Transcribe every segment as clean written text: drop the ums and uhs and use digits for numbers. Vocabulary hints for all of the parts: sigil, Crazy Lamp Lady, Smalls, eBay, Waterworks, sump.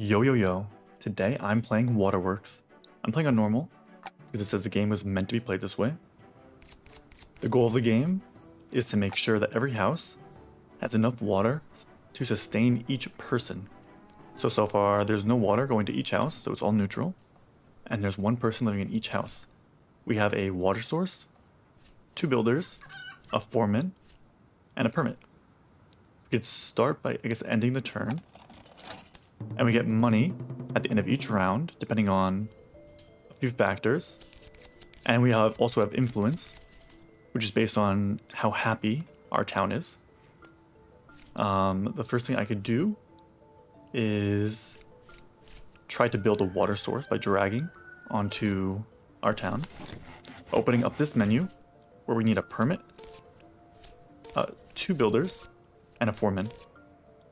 Yo, today I'm playing Waterworks. I'm playing on normal because it says the game was meant to be played this way. The goal of the game is to make sure that every house has enough water to sustain each person. So far there's no water going to each house, so it's all neutral. And there's one person living in each house. We have a water source, two builders, a foreman, and a permit. We could start by, I guess, ending the turn. And we get money at the end of each round, depending on a few factors. And we also have influence, which is based on how happy our town is. The first thing I could do is try to build a water source by dragging onto our town. Opening up this menu, where we need a permit, two builders, and a foreman.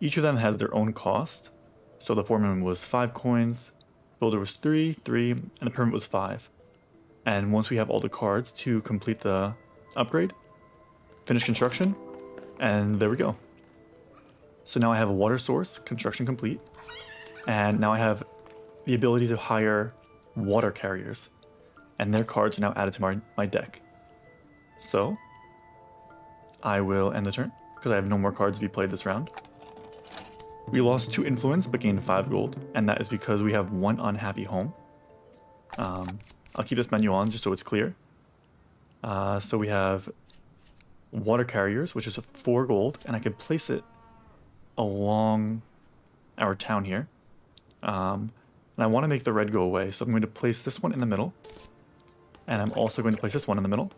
Each of them has their own cost. So the foreman was 5 coins, builder was 3, 3, and the permit was 5. And once we have all the cards to complete the upgrade, finish construction, and there we go. So now I have a water source, construction complete, and now I have the ability to hire water carriers, and their cards are now added to my deck. So I will end the turn because I have no more cards to be played this round. We lost 2 influence but gained 5 gold, and that is because we have 1 unhappy home. I'll keep this menu on just so it's clear. So we have water carriers, which is 4 gold, and I can place it along our town here. And I want to make the red go away, so I'm going to place this one in the middle. And I'm also going to place this one in the middle.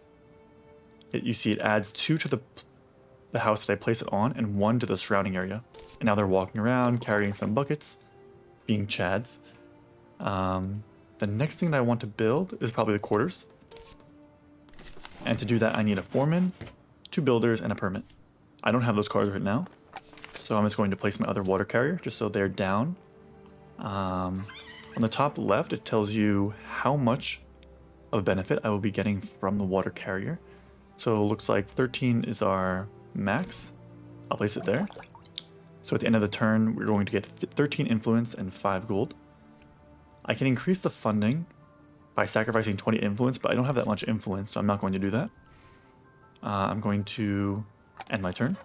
You see it adds 2 to the house that I place it on, and 1 to the surrounding area. And now they're walking around, carrying some buckets, being chads. The next thing that I want to build is probably the quarters. And to do that, I need a foreman, 2 builders, and a permit. I don't have those cards right now, so I'm just going to place my other water carrier, just so they're down. On the top left, it tells you how much of a benefit I will be getting from the water carrier. So it looks like 13 is our max. I'll place it there. So at the end of the turn, we're going to get 13 influence and 5 gold. I can increase the funding by sacrificing 20 influence, but I don't have that much influence, so I'm not going to do that. I'm going to end my turn.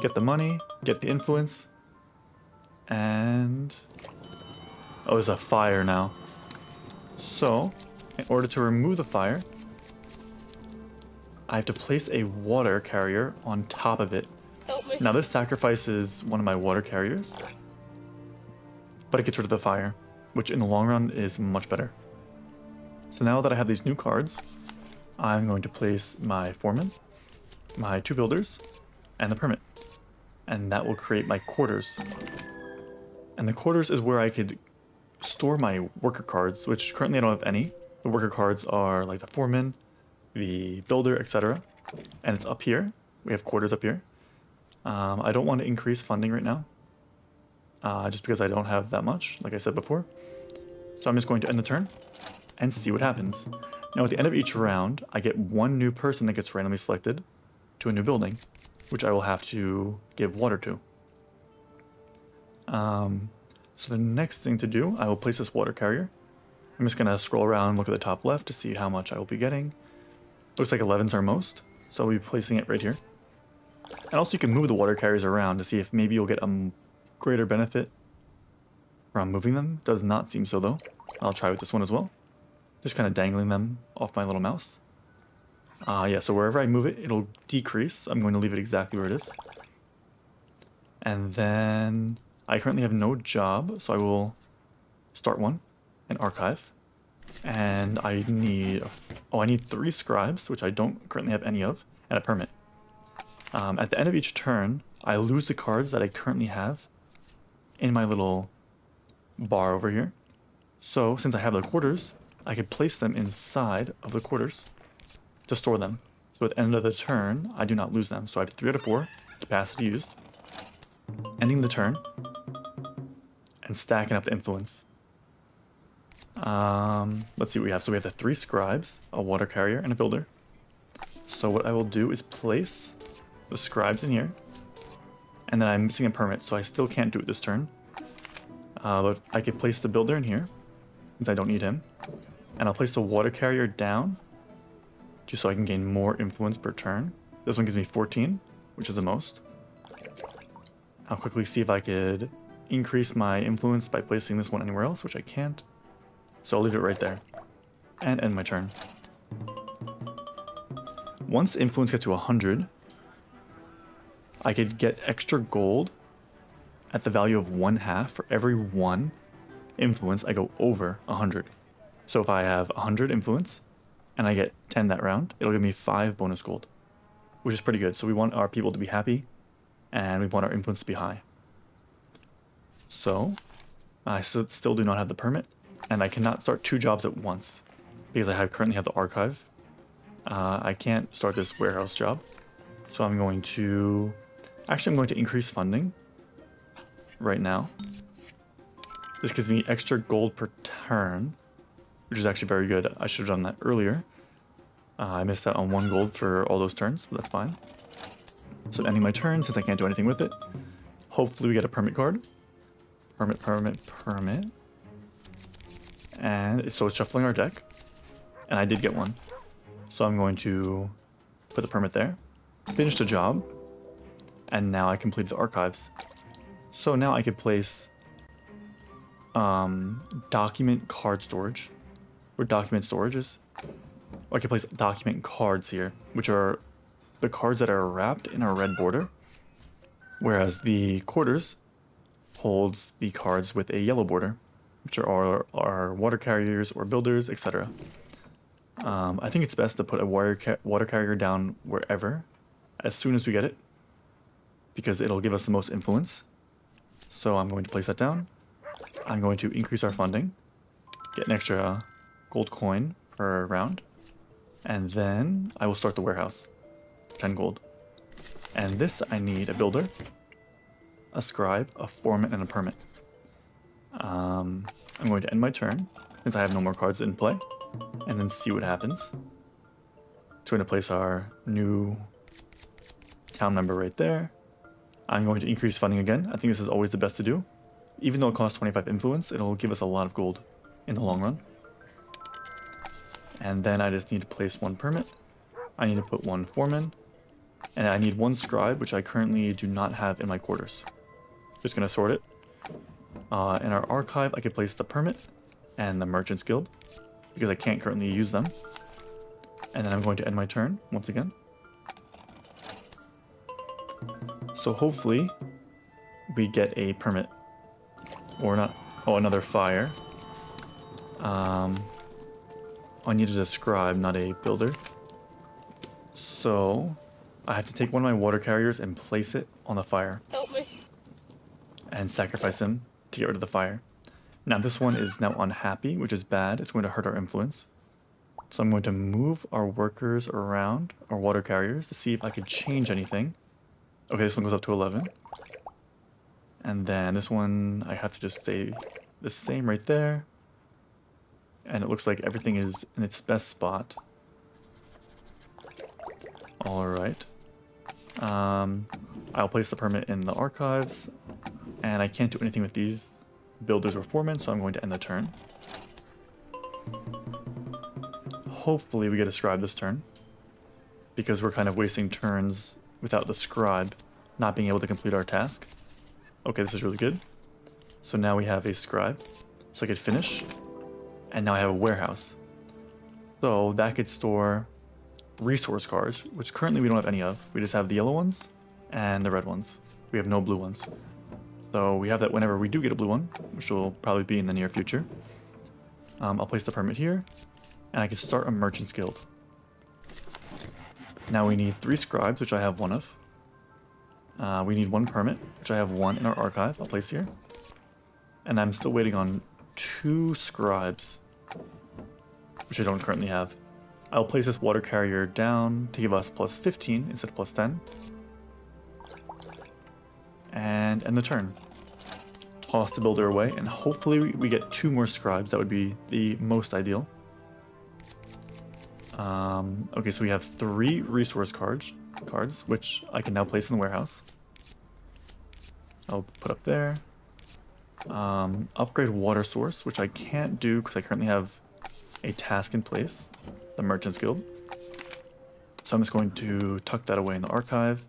Get the money, get the influence, and... oh, there's a fire now. So, in order to remove the fire, I have to place a water carrier on top of it. Now this sacrifices one of my water carriers, but it gets rid of the fire, which in the long run is much better. So now that I have these new cards, I'm going to place my foreman, my 2 builders, and the permit. And that will create my quarters. And the quarters is where I could store my worker cards, which currently I don't have any. The worker cards are like the foreman, the builder, etc. And it's up here. We have quarters up here. I don't want to increase funding right now, just because I don't have that much, like I said before. So I'm just going to end the turn and see what happens. Now at the end of each round, I get 1 new person that gets randomly selected to a new building, which I will have to give water to. So the next thing to do, I will place this water carrier. I'm just going to scroll around and look at the top left to see how much I will be getting. Looks like 11's our most, so I'll be placing it right here. And also you can move the water carriers around to see if maybe you'll get a greater benefit from moving them. Does not seem so though. I'll try with this one as well. Just kind of dangling them off my little mouse. Yeah, so wherever I move it, it'll decrease. I'm going to leave it exactly where it is. And then I currently have no job, so I will start one and archive. And I need, I need 3 scribes, which I don't currently have any of, and a permit. At the end of each turn, I lose the cards that I currently have in my little bar over here. So since I have the quarters, I could place them inside of the quarters to store them. So at the end of the turn, I do not lose them. So I have 3 out of 4 capacity used. Ending the turn and stacking up the influence. Let's see what we have. So we have the 3 scribes, a water carrier, and a builder. So what I will do is place the scribes in here, and then I'm missing a permit, so I still can't do it this turn. But I could place the builder in here, since I don't need him. And I'll place the water carrier down, just so I can gain more influence per turn. This one gives me 14, which is the most. I'll quickly see if I could increase my influence by placing this one anywhere else, which I can't. So I'll leave it right there. And end my turn. Once influence gets to 100, I could get extra gold at the value of 1/2 for every 1 influence I go over 100. So if I have 100 influence and I get 10 that round, it'll give me 5 bonus gold, which is pretty good. So we want our people to be happy and we want our influence to be high. So I still do not have the permit and I cannot start 2 jobs at once because I currently have the archive. I can't start this warehouse job, so I'm going to... Actually, I'm going to increase funding right now. This gives me extra gold per turn, which is actually very good. I should have done that earlier. I missed out on 1 gold for all those turns, but that's fine. So ending my turn, since I can't do anything with it. Hopefully we get a permit card. Permit. And so it's shuffling our deck, and I did get one. So I'm going to put the permit there, finish the job, and now I complete the archives. So now I could place document card storage, where document storage is. Or I could place document cards here, which are the cards that are wrapped in a red border, whereas the quarters holds the cards with a yellow border, which are our water carriers or builders, etc. I think it's best to put a water carrier down wherever, as soon as we get it, because it'll give us the most influence. So I'm going to place that down. I'm going to increase our funding, get an extra gold coin per round, and then I will start the warehouse. 10 gold. And this, I need a builder, a scribe, a foreman, and a permit. I'm going to end my turn, since I have no more cards in play, and then see what happens. So we're going to place our new town member right there. I'm going to increase funding again. I think this is always the best to do. Even though it costs 25 influence, it'll give us a lot of gold in the long run. And then I just need to place 1 permit. I need to put 1 foreman. And I need 1 scribe, which I currently do not have in my quarters. Just going to sort it. In our archive, I could place the permit and the merchant's guild, because I can't currently use them. And then I'm going to end my turn once again. So hopefully we get a permit or not. Oh, another fire. I needed a scribe, not a builder. So I have to take 1 of my water carriers and place it on the fire. Help me. And sacrifice him to get rid of the fire. Now this one is now unhappy, which is bad. It's going to hurt our influence. So I'm going to move our workers around, our water carriers, to see if I could change anything. Okay, this one goes up to 11. And then this one, I have to just stay the same right there. And it looks like everything is in its best spot. All right. I'll place the permit in the archives. And I can't do anything with these builders or foremen, so I'm going to end the turn. Hopefully we get a scribe this turn, because we're kind of wasting turns without the scribe not being able to complete our task. Okay, this is really good. So now we have a scribe, so I could finish, and now I have a warehouse. So that could store resource cards, which currently we don't have any of. We just have the yellow ones and the red ones. We have no blue ones. So we have that whenever we do get a blue one, which will probably be in the near future. I'll place the permit here, and I can start a merchant's guild. Now we need 3 scribes, which I have 1 of. We need 1 permit, which I have 1 in our archive. I'll place here. And I'm still waiting on 2 scribes, which I don't currently have. I'll place this water carrier down to give us plus 15 instead of plus 10. And end the turn. Toss the builder away, and hopefully we get 2 more scribes. That would be the most ideal. Okay, so we have 3 resource cards, which I can now place in the warehouse. I'll put up there. Upgrade water source, which I can't do because I currently have a task in place, the Merchant's Guild. So I'm just going to tuck that away in the archive.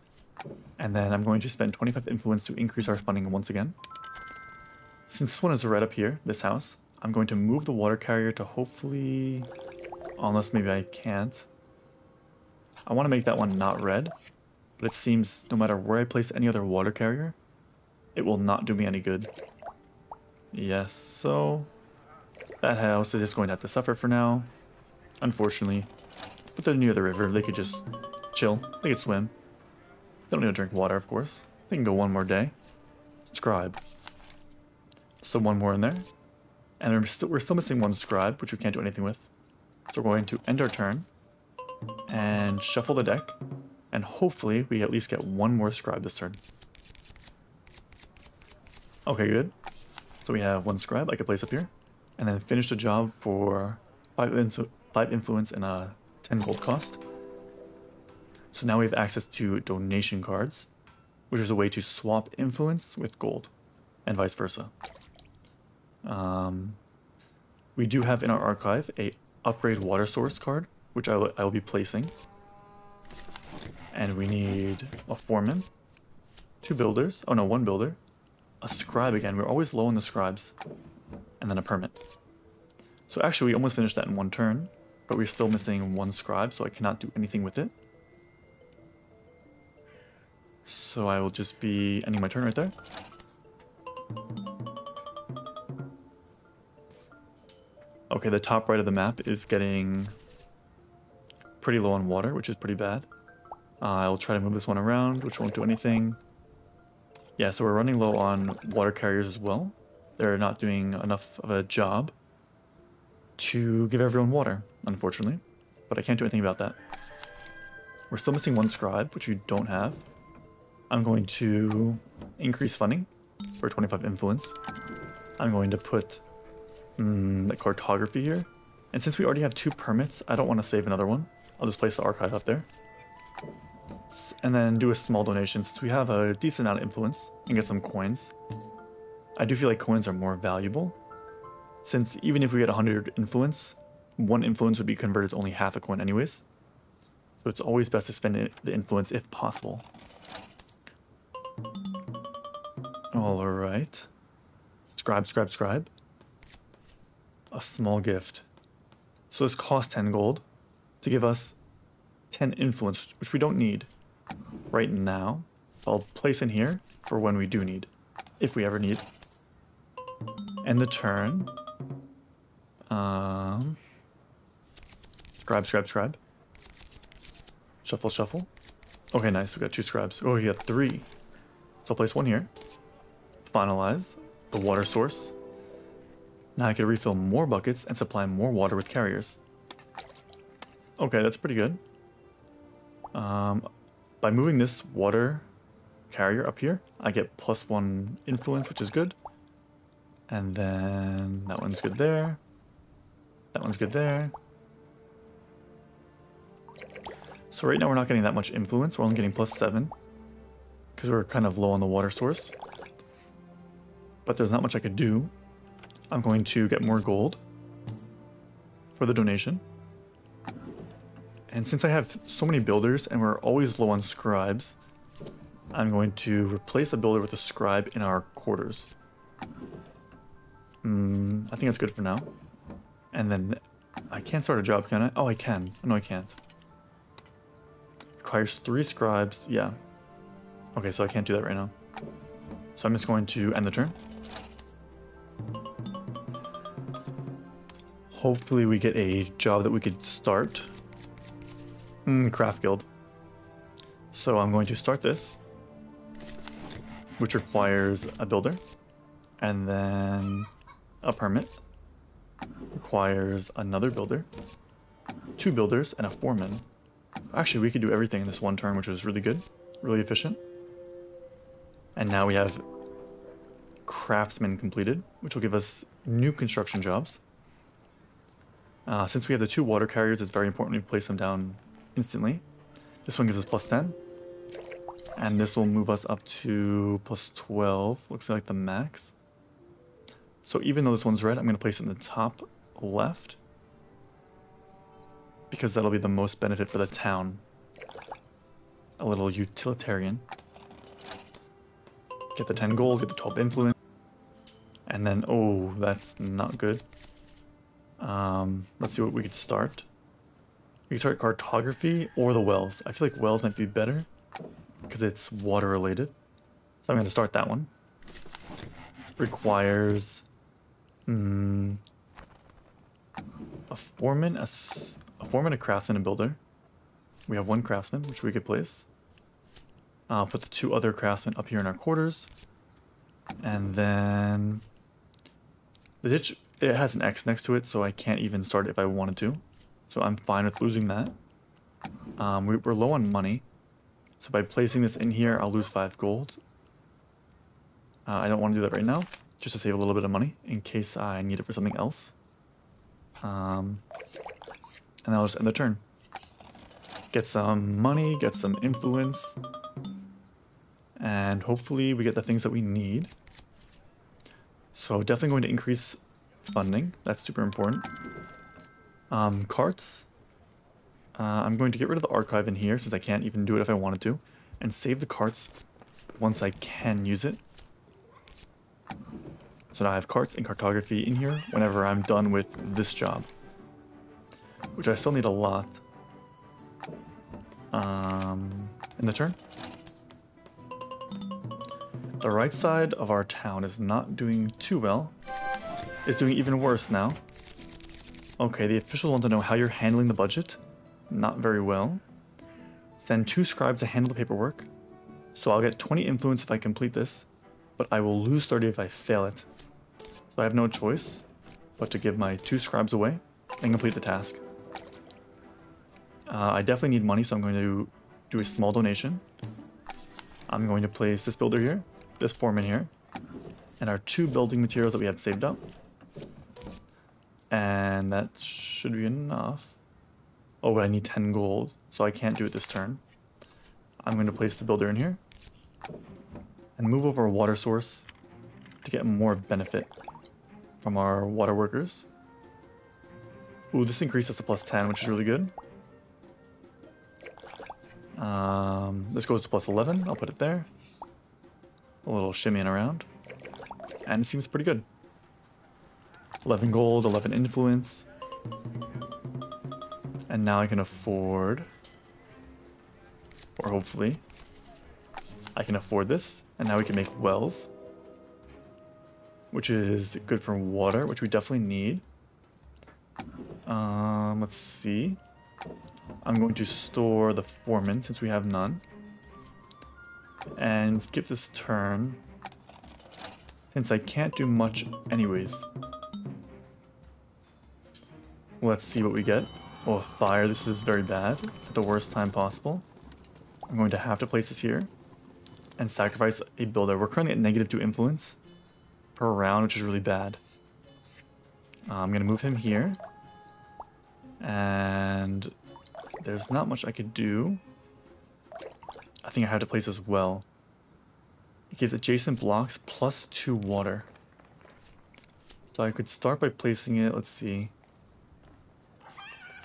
And then I'm going to spend 25 influence to increase our funding once again. Since this one is right up here, this house, I'm going to move the water carrier to hopefully... Unless maybe I can't. I want to make that one not red. But it seems no matter where I place any other water carrier, it will not do me any good. Yes, so... That house is just going to have to suffer for now. Unfortunately. But they're near the river. They could just chill. They could swim. They don't need to drink water, of course. They can go one more day. Scribe. So one more in there. And we're still missing one scribe, which we can't do anything with. So we're going to end our turn. And shuffle the deck. And hopefully we at least get one more scribe this turn. Okay, good. So we have one scribe I could place up here. And then finish the job for 5 influence and a 10 gold cost. So now we have access to donation cards, which is a way to swap influence with gold and vice versa. We do have in our archive a upgrade water source card, which I will be placing. And we need a foreman, two builders, oh no, one builder, a scribe again, we're always low on the scribes, and then a permit. So actually we almost finished that in one turn, but we're still missing one scribe, so I cannot do anything with it. So I will just be ending my turn right there. Okay, the top right of the map is getting pretty low on water, which is pretty bad. I'll try to move this one around, which won't do anything. Yeah, so we're running low on water carriers as well. They're not doing enough of a job to give everyone water, unfortunately. But I can't do anything about that. We're still missing one scribe, which we don't have. I'm going to increase funding for 25 influence. I'm going to put the cartography here. And since we already have two permits, I don't want to save another one. I'll just place the archive up there. And then do a small donation since we have a decent amount of influence and get some coins. I do feel like coins are more valuable, since even if we get 100 influence, one influence would be converted to only half a coin anyways. So it's always best to spend the influence if possible. Alright. Scribe, scribe, scribe. A small gift. So this costs 10 gold to give us 10 influence, which we don't need right now. So I'll place in here for when we do need, if we ever need. End the turn. Scribe, scribe, scribe. Shuffle, shuffle. Okay, nice. We got two scribes. Oh, we got three. So I'll place one here. Finalize the water source. Now I can refill more buckets and supply more water with carriers. Okay, that's pretty good. By moving this water carrier up here, I get +1 influence, which is good. And then that one's good there. That one's good there. So right now we're not getting that much influence. We're only getting +7 because we're kind of low on the water source. But there's not much I could do. I'm going to get more gold for the donation. And since I have so many builders and we're always low on scribes, I'm going to replace a builder with a scribe in our quarters. I think that's good for now. And then I can't start a job, can I? Oh, I can. No, I can't. Requires 3 scribes. Yeah. Okay, so I can't do that right now. So I'm just going to end the turn. Hopefully we get a job that we could start. Craft guild. So I'm going to start this, which requires a builder. And then a permit requires another builder, two builders, and a foreman. Actually, we could do everything in this one turn, which is really good, really efficient. And now we have craftsmen completed, which will give us new construction jobs. Since we have the two water carriers, it's very important we place them down instantly. This one gives us +10. And this will move us up to +12. Looks like the max. So even though this one's red, I'm going to place it in the top left, because that'll be the most benefit for the town. A little utilitarian. Get the 10 gold, get the 12 influence. And then, oh, that's not good. Let's see what we could start. We could start cartography or the wells. I feel like wells might be better because it's water related. So I'm going to start that one. Requires a foreman, a craftsman, and a builder. We have one craftsman, which we could place. Put the two other craftsmen up here in our quarters. And then the ditch, it has an X next to it, so I can't even start it if I wanted to. So I'm fine with losing that. We're low on money. So by placing this in here, I'll lose 5 gold. I don't want to do that right now, just to save a little bit of money in case I need it for something else. And I'll just end the turn. Get some money, get some influence, and hopefully we get the things that we need. So definitely going to increase funding. That's super important. Carts. I'm going to get rid of the archive in here since I can't even do it if I wanted to, and save the carts once I can use it. So now I have carts and cartography in here whenever I'm done with this job, which I still need a lot. In the turn. The right side of our town is not doing too well. It's doing even worse now. Okay, the officials want to know how you're handling the budget. Not very well. Send 2 scribes to handle the paperwork. So I'll get 20 influence if I complete this, but I will lose 30 if I fail it. So I have no choice but to give my 2 scribes away and complete the task. I definitely need money, so I'm going to do a small donation. I'm going to place this builder here, this foreman here, and our 2 building materials that we have saved up. And that should be enough. Oh, but I need 10 gold, so I can't do it this turn. I'm going to place the builder in here and move over a water source to get more benefit from our water workers. Ooh, this increased us to plus 10, which is really good. This goes to plus 11. I'll put it there. A little shimmying around. And it seems pretty good. 11 gold, 11 influence. And now I can afford, or hopefully I can afford this. And now we can make wells, which is good for water, which we definitely need. Let's see. I'm going to store the foreman since we have none. And skip this turn since I can't do much anyways. Let's see what we get. Oh, fire. This is very bad. At the worst time possible. I'm going to have to place this here and sacrifice a builder. We're currently at -2 influence per round, which is really bad. I'm going to move him here. And there's not much I could do. I think I have to place this well. It gives adjacent blocks plus 2 water. So I could start by placing it, let's see.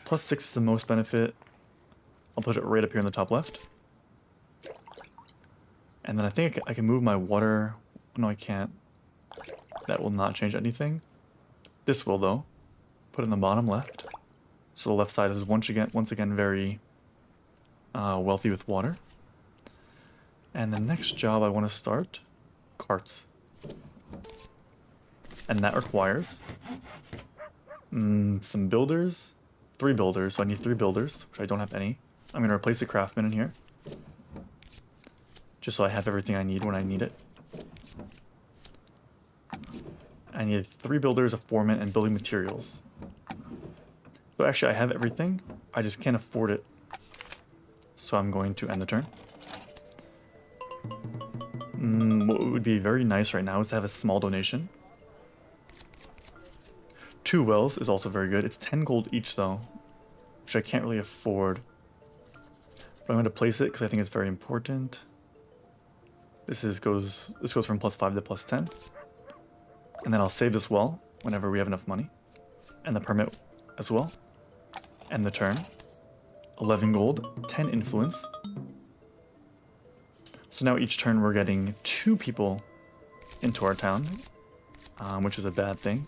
Plus 6 is the most benefit. I'll put it right up here in the top left. And then I think I can move my water. No, I can't. That will not change anything. This will though. Put it in the bottom left. So the left side is once again very wealthy with water. And the next job I want to start, carts. And that requires some builders, 3 builders. So I need 3 builders, which I don't have any. I'm going to replace the craftsman in here, just so I have everything I need when I need it. I need 3 builders, a foreman, and building materials. So actually I have everything, I just can't afford it. So I'm going to end the turn. What would be very nice right now is to have a small donation. 2 wells is also very good. It's 10 gold each though, which I can't really afford. But I'm going to place it because I think it's very important. This goes from plus 5 to plus 10. And then I'll save this well whenever we have enough money. And the permit as well. And the turn. 11 gold, 10 influence. So now each turn we're getting 2 people into our town, which is a bad thing.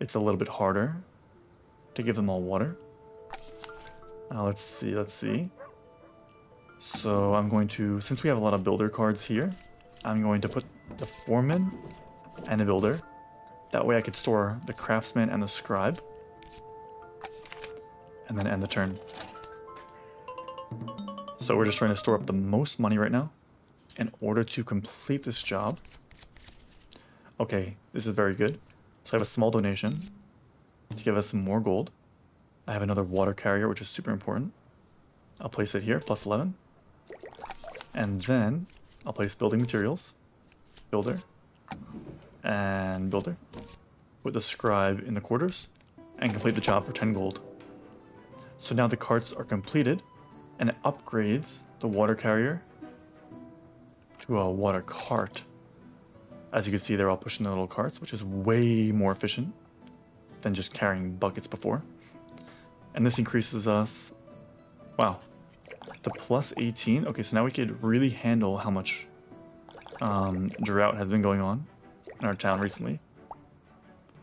It's a little bit harder to give them all water. Let's see. So I'm going to, since we have a lot of builder cards here, I'm going to put the foreman and the builder. That way I could store the craftsman and the scribe. And then end the turn. So we're just trying to store up the most money right now in order to complete this job. Okay, this is very good. So I have a small donation to give us some more gold. I have another water carrier, which is super important. I'll place it here, plus 11. And then I'll place building materials, builder, and builder. Put the scribe in the quarters and complete the job for 10 gold. So now the carts are completed and it upgrades the water carrier to a water cart. As you can see, they're all pushing the little carts, which is way more efficient than just carrying buckets before. And this increases us, wow, to plus 18. Okay, so now we could really handle how much drought has been going on in our town recently.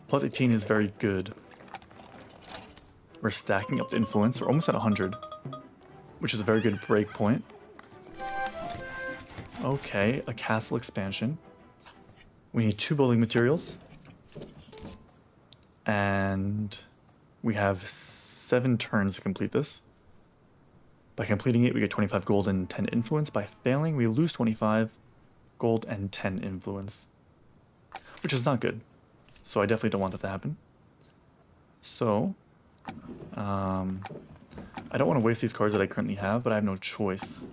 Plus 18 is very good. We're stacking up the influence. We're almost at 100, which is a very good break point. Okay, a castle expansion. We need 2 building materials. And we have 7 turns to complete this. By completing it, we get 25 gold and 10 influence. By failing, we lose 25 gold and 10 influence, which is not good. So I definitely don't want that to happen. So I don't want to waste these cards that I currently have, but I have no choice.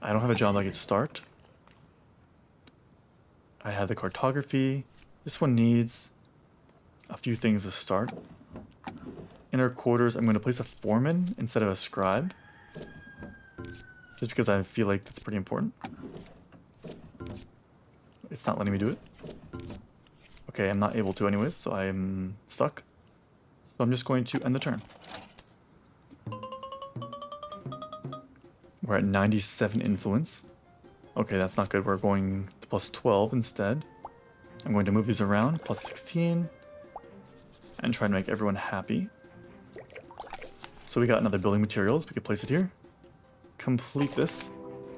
I don't have a job I could start. I have the cartography. This one needs a few things to start. In our quarters, I'm going to place a foreman instead of a scribe, just because I feel like that's pretty important. It's not letting me do it. Okay, I'm not able to anyways, so I'm stuck. So I'm just going to end the turn. We're at 97 influence. Okay, that's not good. We're going to plus 12 instead. I'm going to move these around, plus 16, and try to make everyone happy. So we got another building materials. We could place it here. Complete this.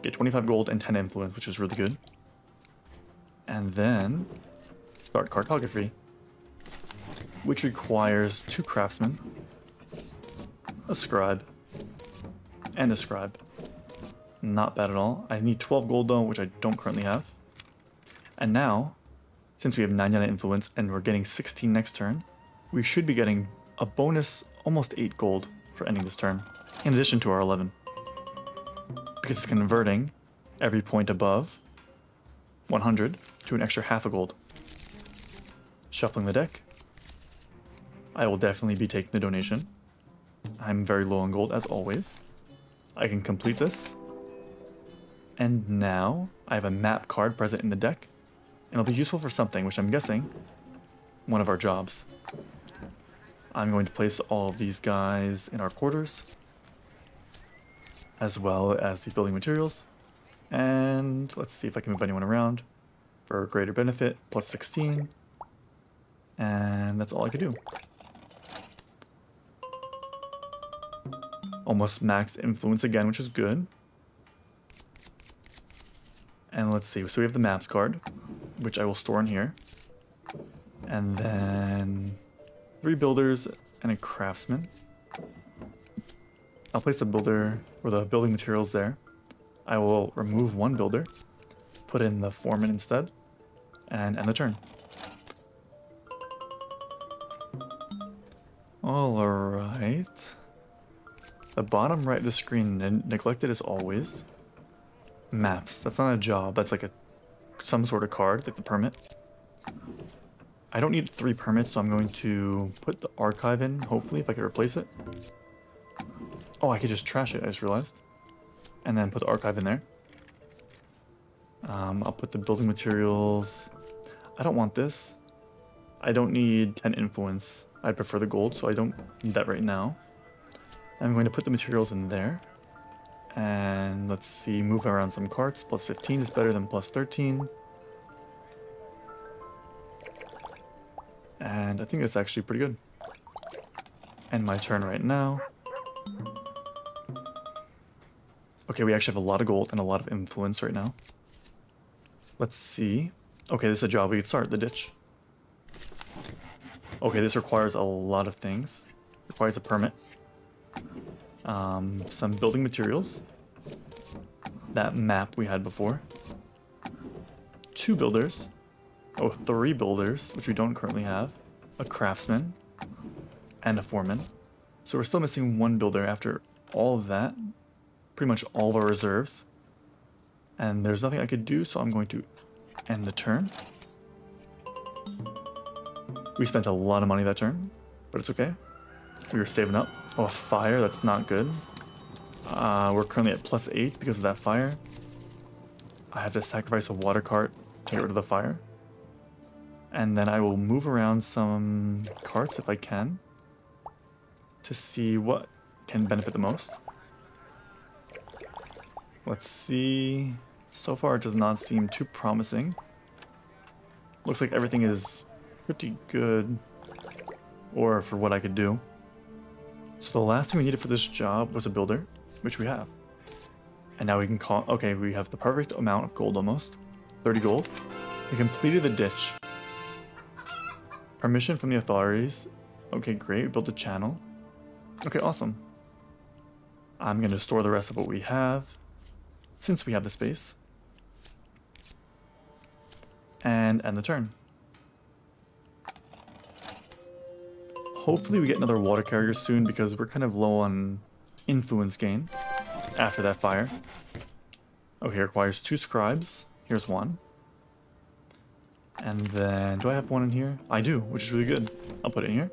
Get 25 gold and 10 influence, which is really good. And then start cartography, which requires 2 craftsmen, a scribe, and a scribe. Not bad at all. I need 12 gold though, which I don't currently have. And now, since we have 99 influence and we're getting 16 next turn, we should be getting a bonus almost 8 gold for ending this turn, in addition to our 11. Because it's converting every point above 100 to an extra half a gold. Shuffling the deck. I will definitely be taking the donation. I'm very low on gold as always. I can complete this. And now I have a map card present in the deck, and it'll be useful for something, which I'm guessing one of our jobs. I'm going to place all of these guys in our quarters, as well as the building materials. And let's see if I can move anyone around for greater benefit, plus 16. And that's all I could do. Almost max influence again, which is good. And let's see, so we have the maps card, which I will store in here. And then 3 builders and a craftsman. I'll place the builder or the building materials there. I will remove 1 builder, put in the foreman instead, and end the turn. All right. The bottom right of the screen, neglected as always. Maps. That's not a job. That's like some sort of card, like the permit. I don't need 3 permits, so I'm going to put the archive in, hopefully, if I can replace it. Oh, I could just trash it, I just realized. And then put the archive in there. I'll put the building materials. I don't want this. I don't need 10 influence. I prefer the gold, so I don't need that right now. I'm going to put the materials in there. And let's see, move around some carts. Plus 15 is better than plus 13. And I think that's actually pretty good. And my turn right now. Okay, we actually have a lot of gold and a lot of influence right now. Let's see. Okay, this is a job we could start, the ditch. Okay, this requires a lot of things. Requires a permit. Some building materials. That map we had before. 2 builders. Oh, 3 builders, which we don't currently have. A craftsman. And a foreman. So we're still missing 1 builder after all of that. Pretty much all of our reserves. And there's nothing I could do, so I'm going to end the turn. We spent a lot of money that turn, but it's okay. We were saving up. Oh, a fire, that's not good. We're currently at plus 8 because of that fire. I have to sacrifice a water cart to get rid of the fire. And then I will move around some carts if I can to see what can benefit the most. Let's see. So far it does not seem too promising. Looks like everything is pretty good, or for what I could do. So the last thing we needed for this job was a builder, which we have. And now we can call, okay, we have the perfect amount of gold almost. 30 gold. We completed the ditch. Permission from the authorities. Okay, great, we built a channel. Okay, awesome. I'm gonna store the rest of what we have, since we have the space. And end the turn. Hopefully we get another water carrier soon because we're kind of low on influence gain after that fire. Okay, it requires 2 scribes. Here's 1. And then, do I have 1 in here? I do, which is really good. I'll put it in here.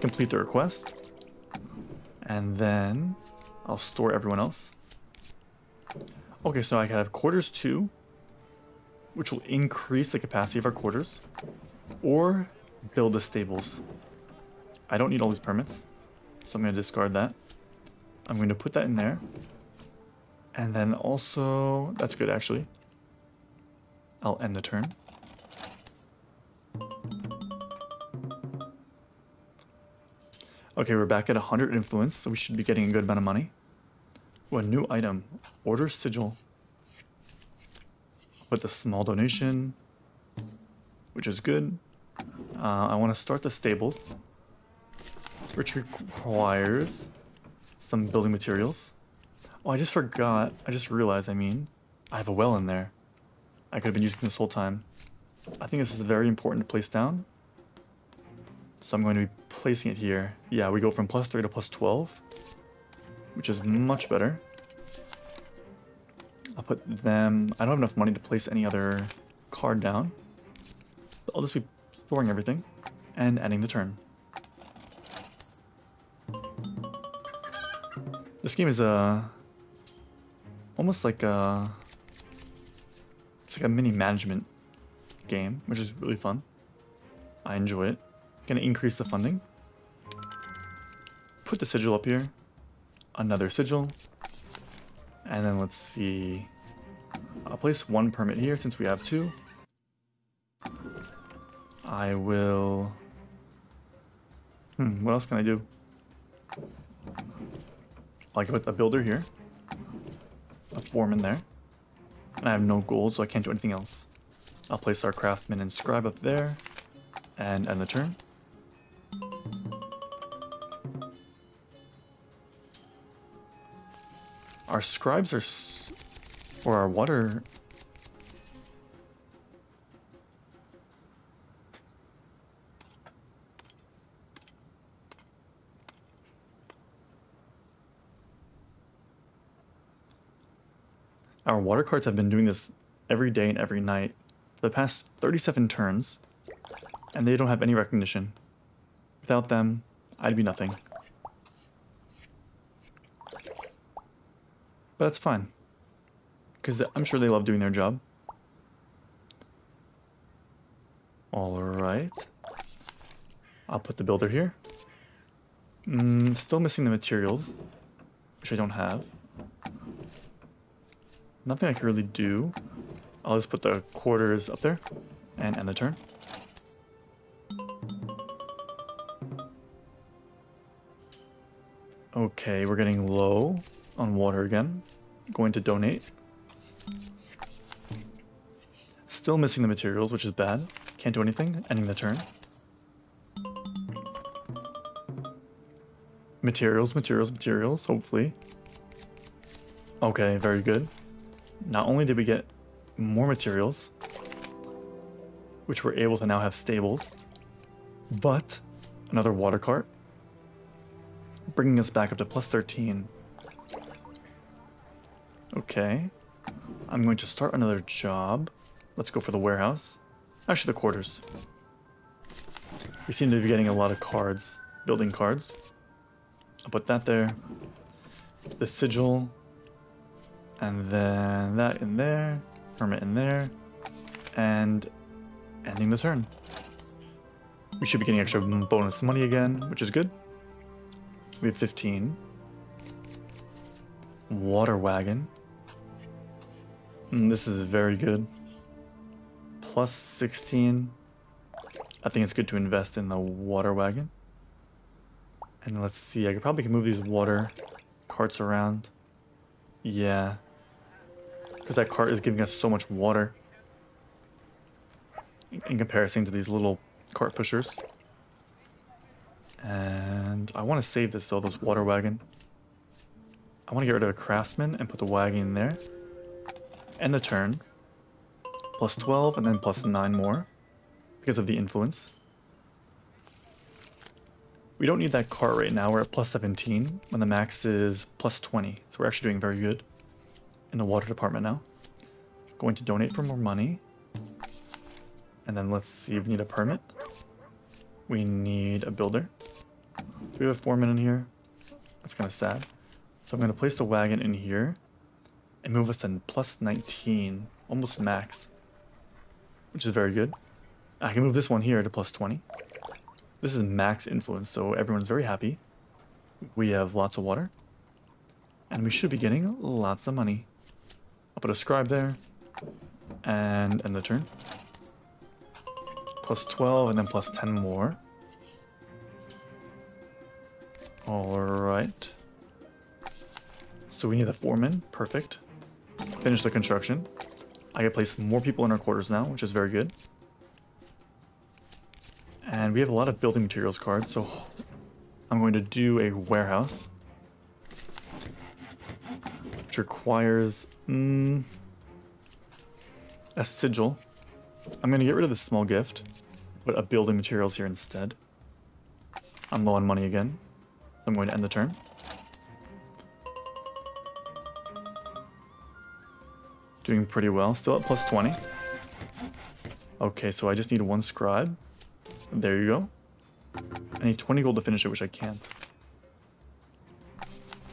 Complete the request. And then I'll store everyone else. Okay, so now I can have quarters 2, which will increase the capacity of our quarters, or build the stables. I don't need all these permits, so I'm going to discard that. I'm going to put that in there. And then also, that's good actually. I'll end the turn. Okay, we're back at 100 influence, so we should be getting a good amount of money. Ooh, a new item. Order sigil. Put the small donation, which is good. I want to start the stables, which requires some building materials. Oh, I just forgot. I just realized, I mean, I have a well in there. I could have been using this whole time. I think this is very important to place down. So I'm going to be placing it here. Yeah, we go from plus 3 to plus 12. Which is much better. I'll put them... I don't have enough money to place any other card down. But I'll just be storing everything and ending the turn. This game is a... almost like a... it's like a mini management game, which is really fun. I enjoy it. Gonna increase the funding. Put the sigil up here. Another sigil, and then let's see, I'll place 1 permit here since we have 2. I will, what else can I do? I can put a builder here, a foreman there, and I have no gold so I can't do anything else. I'll place our craftsman and scribe up there, and end the turn. Our scribes are, or our water. Our water carts have been doing this every day and every night for the past 37 turns, and they don't have any recognition. Without them, I'd be nothing. But that's fine, because I'm sure they love doing their job. All right. I'll put the builder here. Still missing the materials, which I don't have. Nothing I can really do. I'll just put the quarters up there and end the turn. Okay, we're getting low on water again. Going to donate. Still missing the materials, which is bad. Can't do anything. Ending the turn. Materials, materials, materials, hopefully. Okay, very good. Not only did we get more materials, which we're able to now have stables, but another water cart, bringing us back up to plus 13. Okay, I'm going to start another job. Let's go for the warehouse. Actually, the quarters. We seem to be getting a lot of cards, building cards. I'll put that there, the sigil, and then that in there, hermit in there, and ending the turn. We should be getting extra bonus money again, which is good. We have 15. Water wagon. This is very good. Plus 16. I think it's good to invest in the water wagon. And let's see, I probably can move these water carts around. Yeah. Because that cart is giving us so much water in comparison to these little cart pushers. And I want to save this though, this water wagon. I want to get rid of a craftsman and put the wagon in there. End the turn. Plus 12 and then plus 9 more because of the influence. We don't need that cart right now. We're at plus 17 when the max is plus 20. So we're actually doing very good in the water department now. Going to donate for more money. And then let's see if we need a permit. We need a builder. We have a foreman in here. That's kind of sad. So I'm going to place the wagon in here and move us to plus 19, almost max, which is very good. I can move this one here to plus 20. This is max influence, so everyone's very happy. We have lots of water. And we should be getting lots of money. I'll put a scribe there. And end the turn. Plus 12 and then plus 10 more. Alright. So we need the foreman. Perfect. Finish the construction. I can place more people in our quarters now, which is very good. And we have a lot of building materials cards, so I'm going to do a warehouse, which requires a sigil. I'm going to get rid of the small gift, put a building materials here instead. I'm low on money again. I'm going to end the turn. Doing pretty well, still at plus 20. Okay, so I just need one scribe. There you go. I need 20 gold to finish it, which I can't.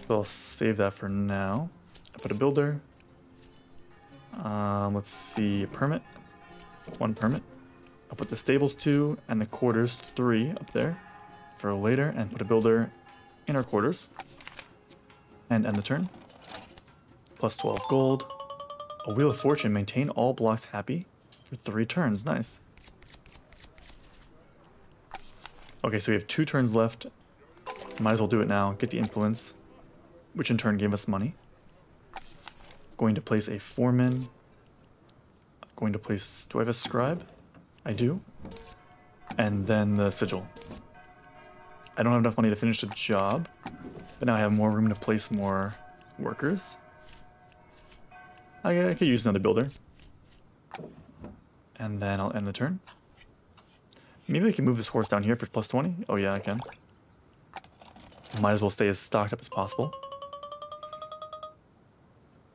So I'll save that for now. I put a builder. Let's see, a permit. One permit. I'll put the stables 2 and the quarters 3 up there for later and put a builder in our quarters. And end the turn. Plus 12 gold. A wheel of fortune. Maintain all blocks happy for 3 turns. Nice. Okay, so we have 2 turns left. Might as well do it now. Get the influence, which in turn gave us money. Going to place a foreman. Going to place... do I have a scribe? I do. And then the sigil. I don't have enough money to finish the job, but now I have more room to place more workers. I could use another builder. And then I'll end the turn. Maybe I can move this horse down here for plus 20. Oh yeah, I can. Might as well stay as stocked up as possible.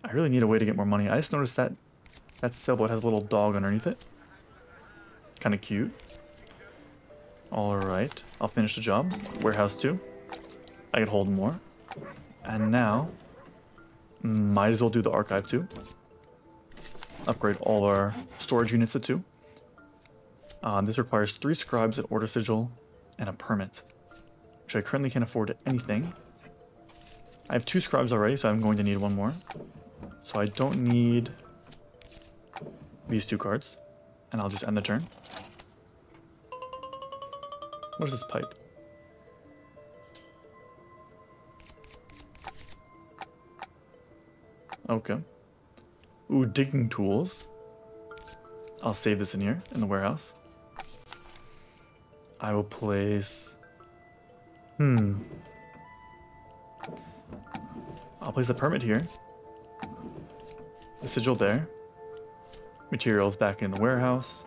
I really need a way to get more money. I just noticed that that sailboat has a little dog underneath it. Kind of cute. Alright, I'll finish the job. Warehouse 2. I could hold more. And now, might as well do the archive 2. Upgrade all our storage units to 2. This requires 3 scribes, an order sigil, and a permit, which I currently can't afford anything. I have 2 scribes already, so I'm going to need 1 more. So I don't need these 2 cards, and I'll just end the turn. What is this pipe? Okay. Ooh, digging tools. I'll save this in here, in the warehouse. I will place... I'll place the permit here. The sigil there. Materials back in the warehouse.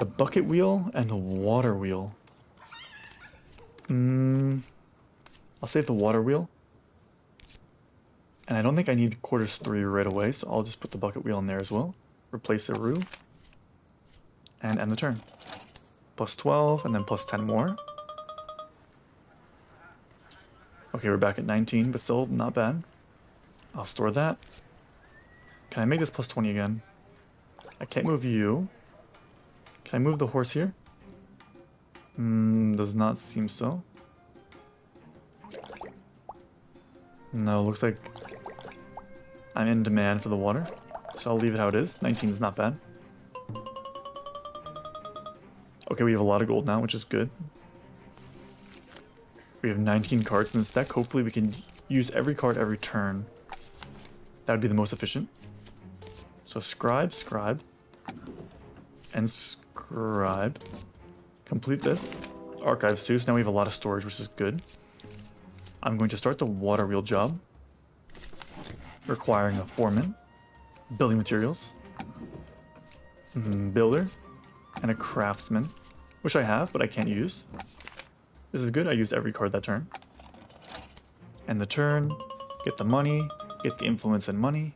The bucket wheel and the water wheel. I'll save the water wheel. And I don't think I need quarters 3 right away, so I'll just put the bucket wheel in there as well. Replace Aru. And end the turn. Plus 12, and then plus 10 more. Okay, we're back at 19, but still not bad. I'll store that. Can I make this plus 20 again? I can't move you. Can I move the horse here? Does not seem so. No, looks like I'm in demand for the water. So I'll leave it how it is. 19 is not bad. Okay, we have a lot of gold now, which is good. We have 19 cards in this deck. Hopefully we can use every card every turn. That would be the most efficient. So scribe, scribe, and scribe. Complete this. Archives too, so now we have a lot of storage, which is good. I'm going to start the water wheel job, requiring a foreman, building materials, builder, and a craftsman, which I have, but I can't use. This is good, I used every card that turn. End the turn, get the money, get the influence and money.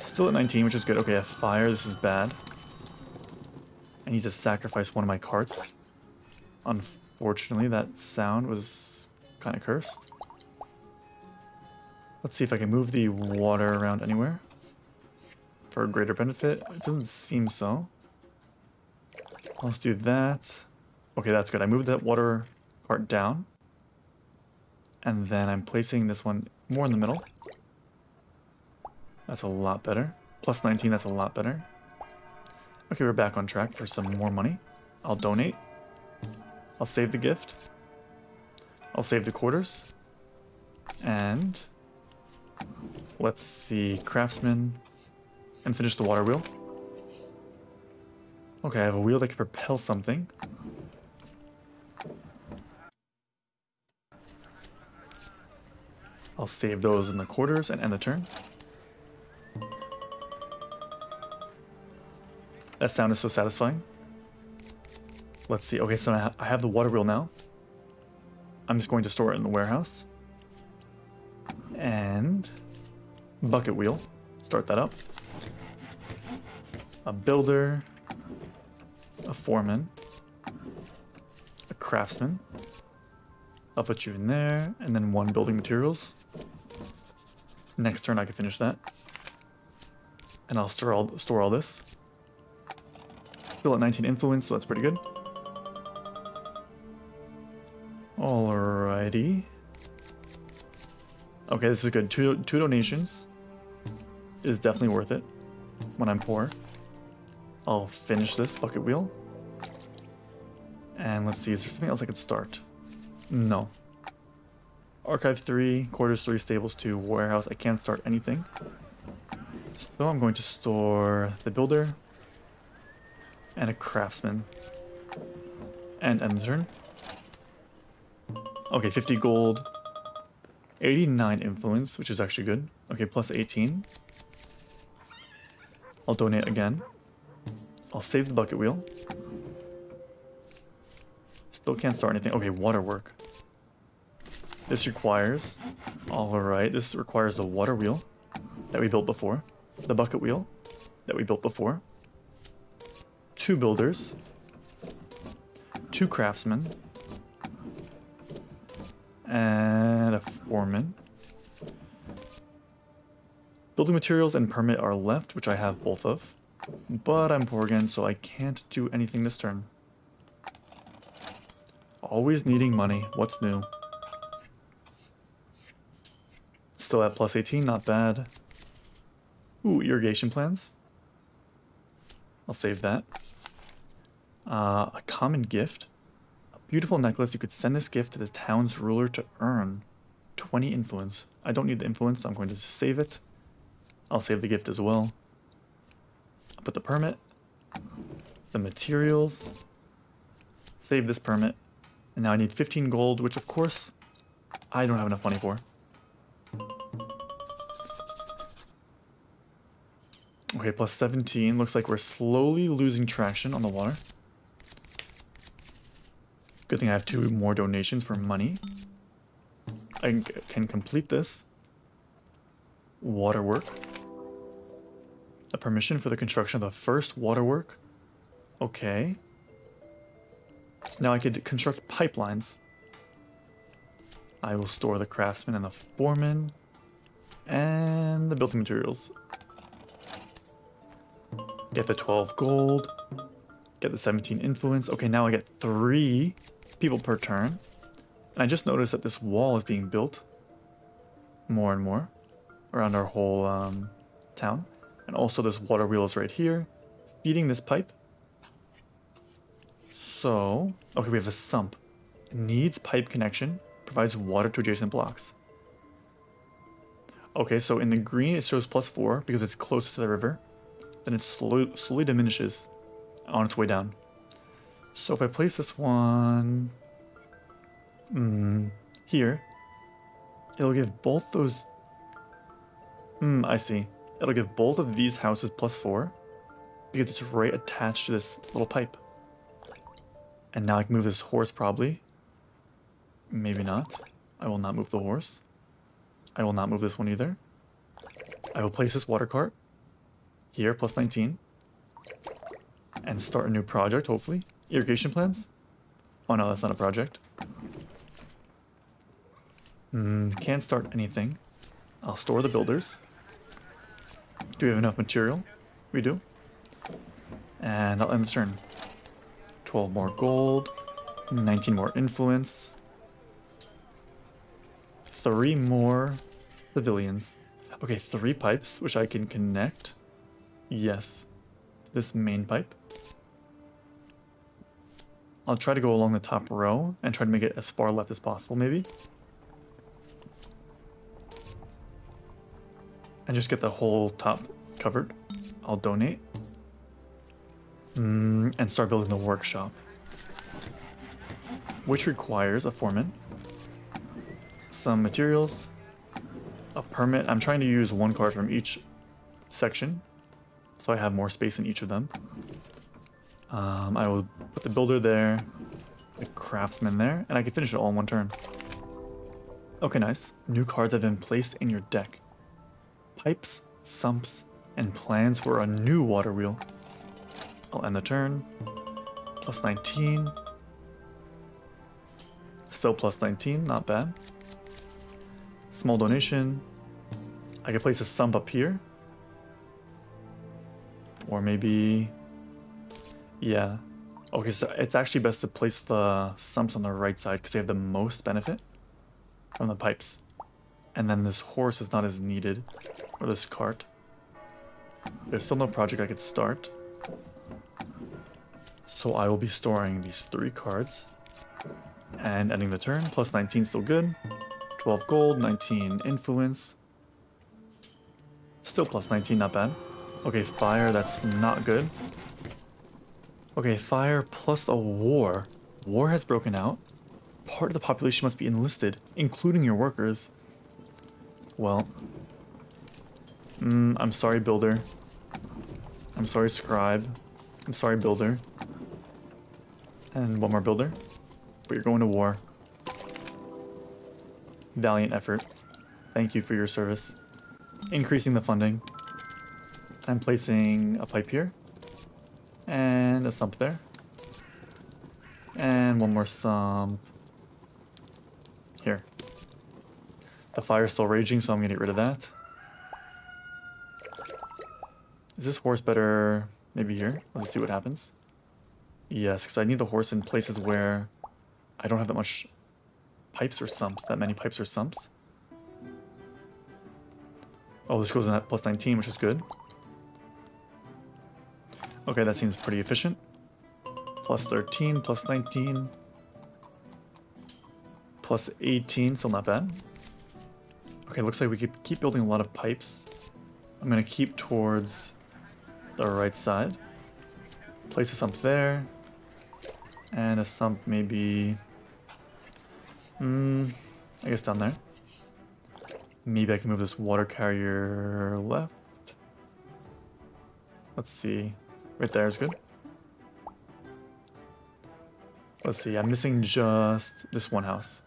Still at 19, which is good. Okay, I have fire, this is bad. I need to sacrifice one of my carts. Unfortunately, that sound was... kind of cursed. Let's see if I can move the water around anywhere for a greater benefit. It doesn't seem so. Let's do that. Okay, that's good. I moved that water cart down. And then I'm placing this one more in the middle. That's a lot better. Plus 19, that's a lot better. Okay, we're back on track for some more money. I'll donate. I'll save the gift. I'll save the quarters, and let's see, craftsman, and finish the water wheel. Okay, I have a wheel that can propel something. I'll save those in the quarters and end the turn. That sound is so satisfying. Let's see, okay, so I have the water wheel now. I'm just going to store it in the warehouse. And bucket wheel. Start that up. A builder. A foreman. A craftsman. I'll put you in there. And then 1 building materials. Next turn I can finish that. And I'll store all this. Still at 19 influence, so that's pretty good. Alrighty. Okay, this is good. Two donations is definitely worth it when I'm poor. I'll finish this bucket wheel. And let's see, is there something else I could start? No. Archive 3, quarters 3, stables 2, warehouse. I can't start anything. So I'm going to store the builder and a craftsman. And end the turn. Okay, 50 gold, 89 influence, which is actually good. Okay, plus 18. I'll donate again. I'll save the bucket wheel. Still can't start anything. Okay, waterwork. This requires... Alright, this requires the water wheel that we built before. The bucket wheel that we built before. 2 builders. 2 craftsmen. And a foreman. Building materials and permit are left, which I have both of. But I'm poor again, so I can't do anything this turn. Always needing money. What's new? Still at plus 18, not bad. Ooh, irrigation plans. I'll save that. A common gift. A beautiful necklace. You could send this gift to the town's ruler to earn 20 influence. I don't need the influence, so I'm going to save it. I'll save the gift as well. I'll put the permit, the materials, save this permit. And now I need 15 gold, which of course I don't have enough money for. Okay, plus 17. Looks like we're slowly losing traction on the water. Good thing I have 2 more donations for money. I can complete this. Waterwork. A permission for the construction of the first waterwork. Okay. Now I could construct pipelines. I will store the craftsman and the foreman. And the building materials. Get the 12 gold. Get the 17 influence. Okay, now I get 3 people per turn. And I just noticed that this wall is being built more and more around our whole town. And also this water wheel is right here, feeding this pipe. So, okay, we have a sump. It needs pipe connection. Provides water to adjacent blocks. Okay, so in the green it shows plus 4 because it's closest to the river. Then it slowly diminishes on its way down. So if I place this one here, it'll give both those... I see. It'll give both of these houses plus 4 because it's right attached to this little pipe. And now I can move this horse probably. Maybe not. I will not move the horse. I will not move this one either. I will place this water cart here, plus 19, and start a new project, hopefully. Irrigation plans? Oh no, that's not a project. Can't start anything. I'll store the builders. Do we have enough material? We do. And I'll end the turn. 12 more gold, 19 more influence, 3 more civilians. Okay, 3 pipes, which I can connect. Yes, this main pipe. I'll try to go along the top row and try to make it as far left as possible, maybe. And just get the whole top covered. I'll donate. And start building the workshop. Which requires a foreman. Some materials. A permit. I'm trying to use one card from each section, so I have more space in each of them. I will put the builder there, the craftsman there, and I can finish it all in one turn. Okay, nice. New cards have been placed in your deck. Pipes, sumps, and plans for a new water wheel. I'll end the turn. Plus 19. Still plus 19, not bad. Small donation. I can place a sump up here. Or maybe, yeah. Okay, so it's actually best to place the sumps on the right side because they have the most benefit from the pipes. And then this horse is not as needed, or this cart. There's still no project I could start. So I will be storing these 3 cards and ending the turn. Plus 19, still good. 12 gold, 19 influence. Still plus 19, not bad. Okay, fire, that's not good. Okay, fire plus a war. War has broken out. Part of the population must be enlisted, including your workers. Well. I'm sorry, builder. I'm sorry, scribe. I'm sorry, builder. And one more builder. But you're going to war. Valiant effort. Thank you for your service. Increasing the funding. I'm placing a pipe here, and a sump there, and one more sump here. The fire is still raging, so I'm going to get rid of that. Is this horse better maybe here? Let's see what happens. Yes, because I need the horse in places where I don't have that much pipes or sumps, that many pipes or sumps. Oh, this goes in at plus 19, which is good. Okay, that seems pretty efficient. Plus 13, plus 19, plus 18, still not bad. Okay, looks like we could keep building a lot of pipes. I'm gonna keep towards the right side. Place a sump there. And a sump maybe... I guess down there. Maybe I can move this water carrier left. Let's see. Right there is good. Let's see, I'm missing just this one house.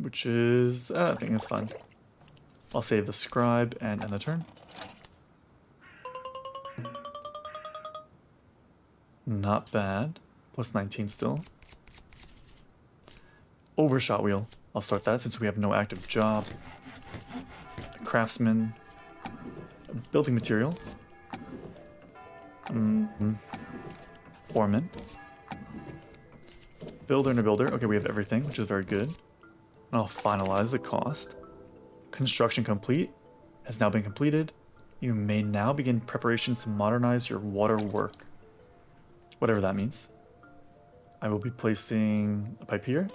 Which is... I think it's fine. I'll save the scribe and end the turn. Not bad. Plus 19 still. Overshot wheel. I'll start that since we have no active job. A craftsman. A building material. Foreman. Builder and a builder. Okay, we have everything, which is very good. And I'll finalize the cost. Construction complete. Has now been completed. You may now begin preparations to modernize your water work. Whatever that means. I will be placing a pipe here.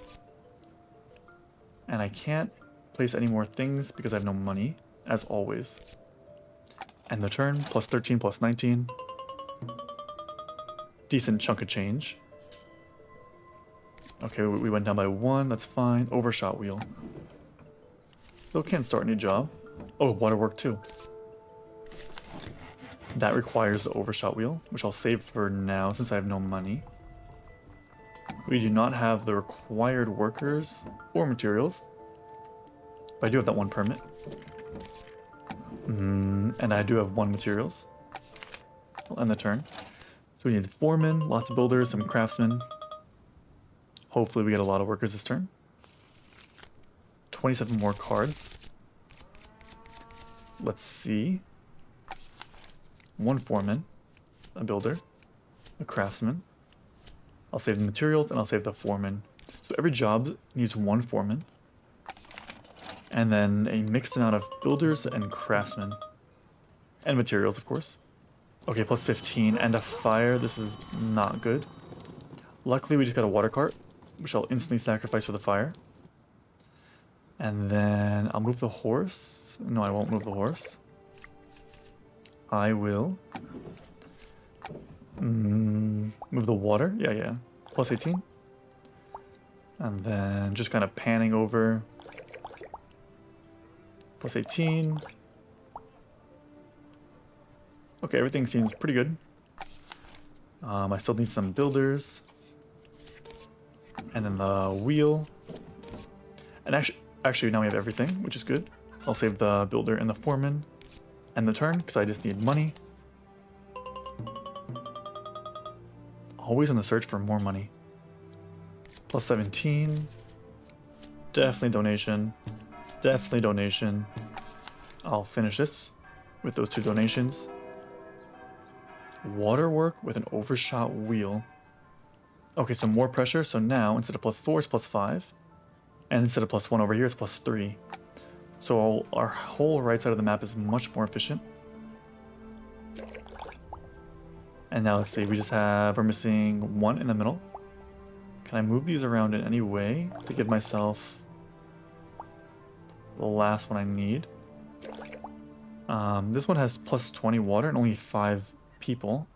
And I can't place any more things because I have no money, as always. And the turn, plus 13, plus 19. Decent chunk of change. Okay, we went down by one, that's fine. Overshot wheel. Still can't start a new job. Oh, waterwork too. That requires the overshot wheel, which I'll save for now since I have no money. We do not have the required workers or materials, but I do have that one permit. And I do have one materials. I'll end the turn. So we need foremen, lots of builders, some craftsmen. Hopefully we get a lot of workers this turn. 27 more cards. Let's see. One foreman, a builder, a craftsman. I'll save the materials and I'll save the foreman. So every job needs one foreman. And then a mixed amount of builders and craftsmen. And materials, of course. Okay, plus 15 and a fire. This is not good. Luckily, we just got a water cart, which I'll instantly sacrifice for the fire. And then I'll move the horse. No, I won't move the horse. I will move the water. Yeah. Plus 18. And then just kind of panning over. Plus 18. Okay, everything seems pretty good. I still need some builders. And then the wheel. And actually now we have everything, which is good. I'll save the builder and the foreman. End the turn, because I just need money. Always on the search for more money. Plus 17. Definitely donation. Definitely donation. I'll finish this with those two donations. Waterwork with an overshot wheel. Okay, so more pressure. So now, instead of plus 4, it's plus 5. And instead of plus 1 over here, it's plus 3. So our whole right side of the map is much more efficient. And now let's see, we just have, we're missing one in the middle. Can I move these around in any way to give myself the last one I need? This one has plus 20 water and only 5 people.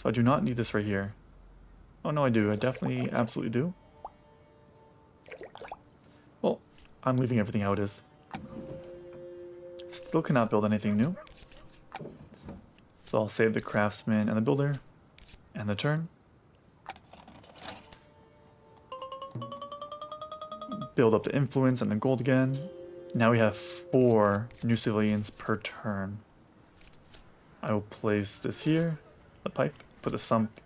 So I do not need this right here. Oh no, I do. I definitely, absolutely do. Well, I'm leaving everything how it is. Still cannot build anything new. So I'll save the craftsman and the builder. And the turn. Build up the influence and the gold again. Now we have 4 new civilians per turn. I will place this here. The pipe. Put the sump.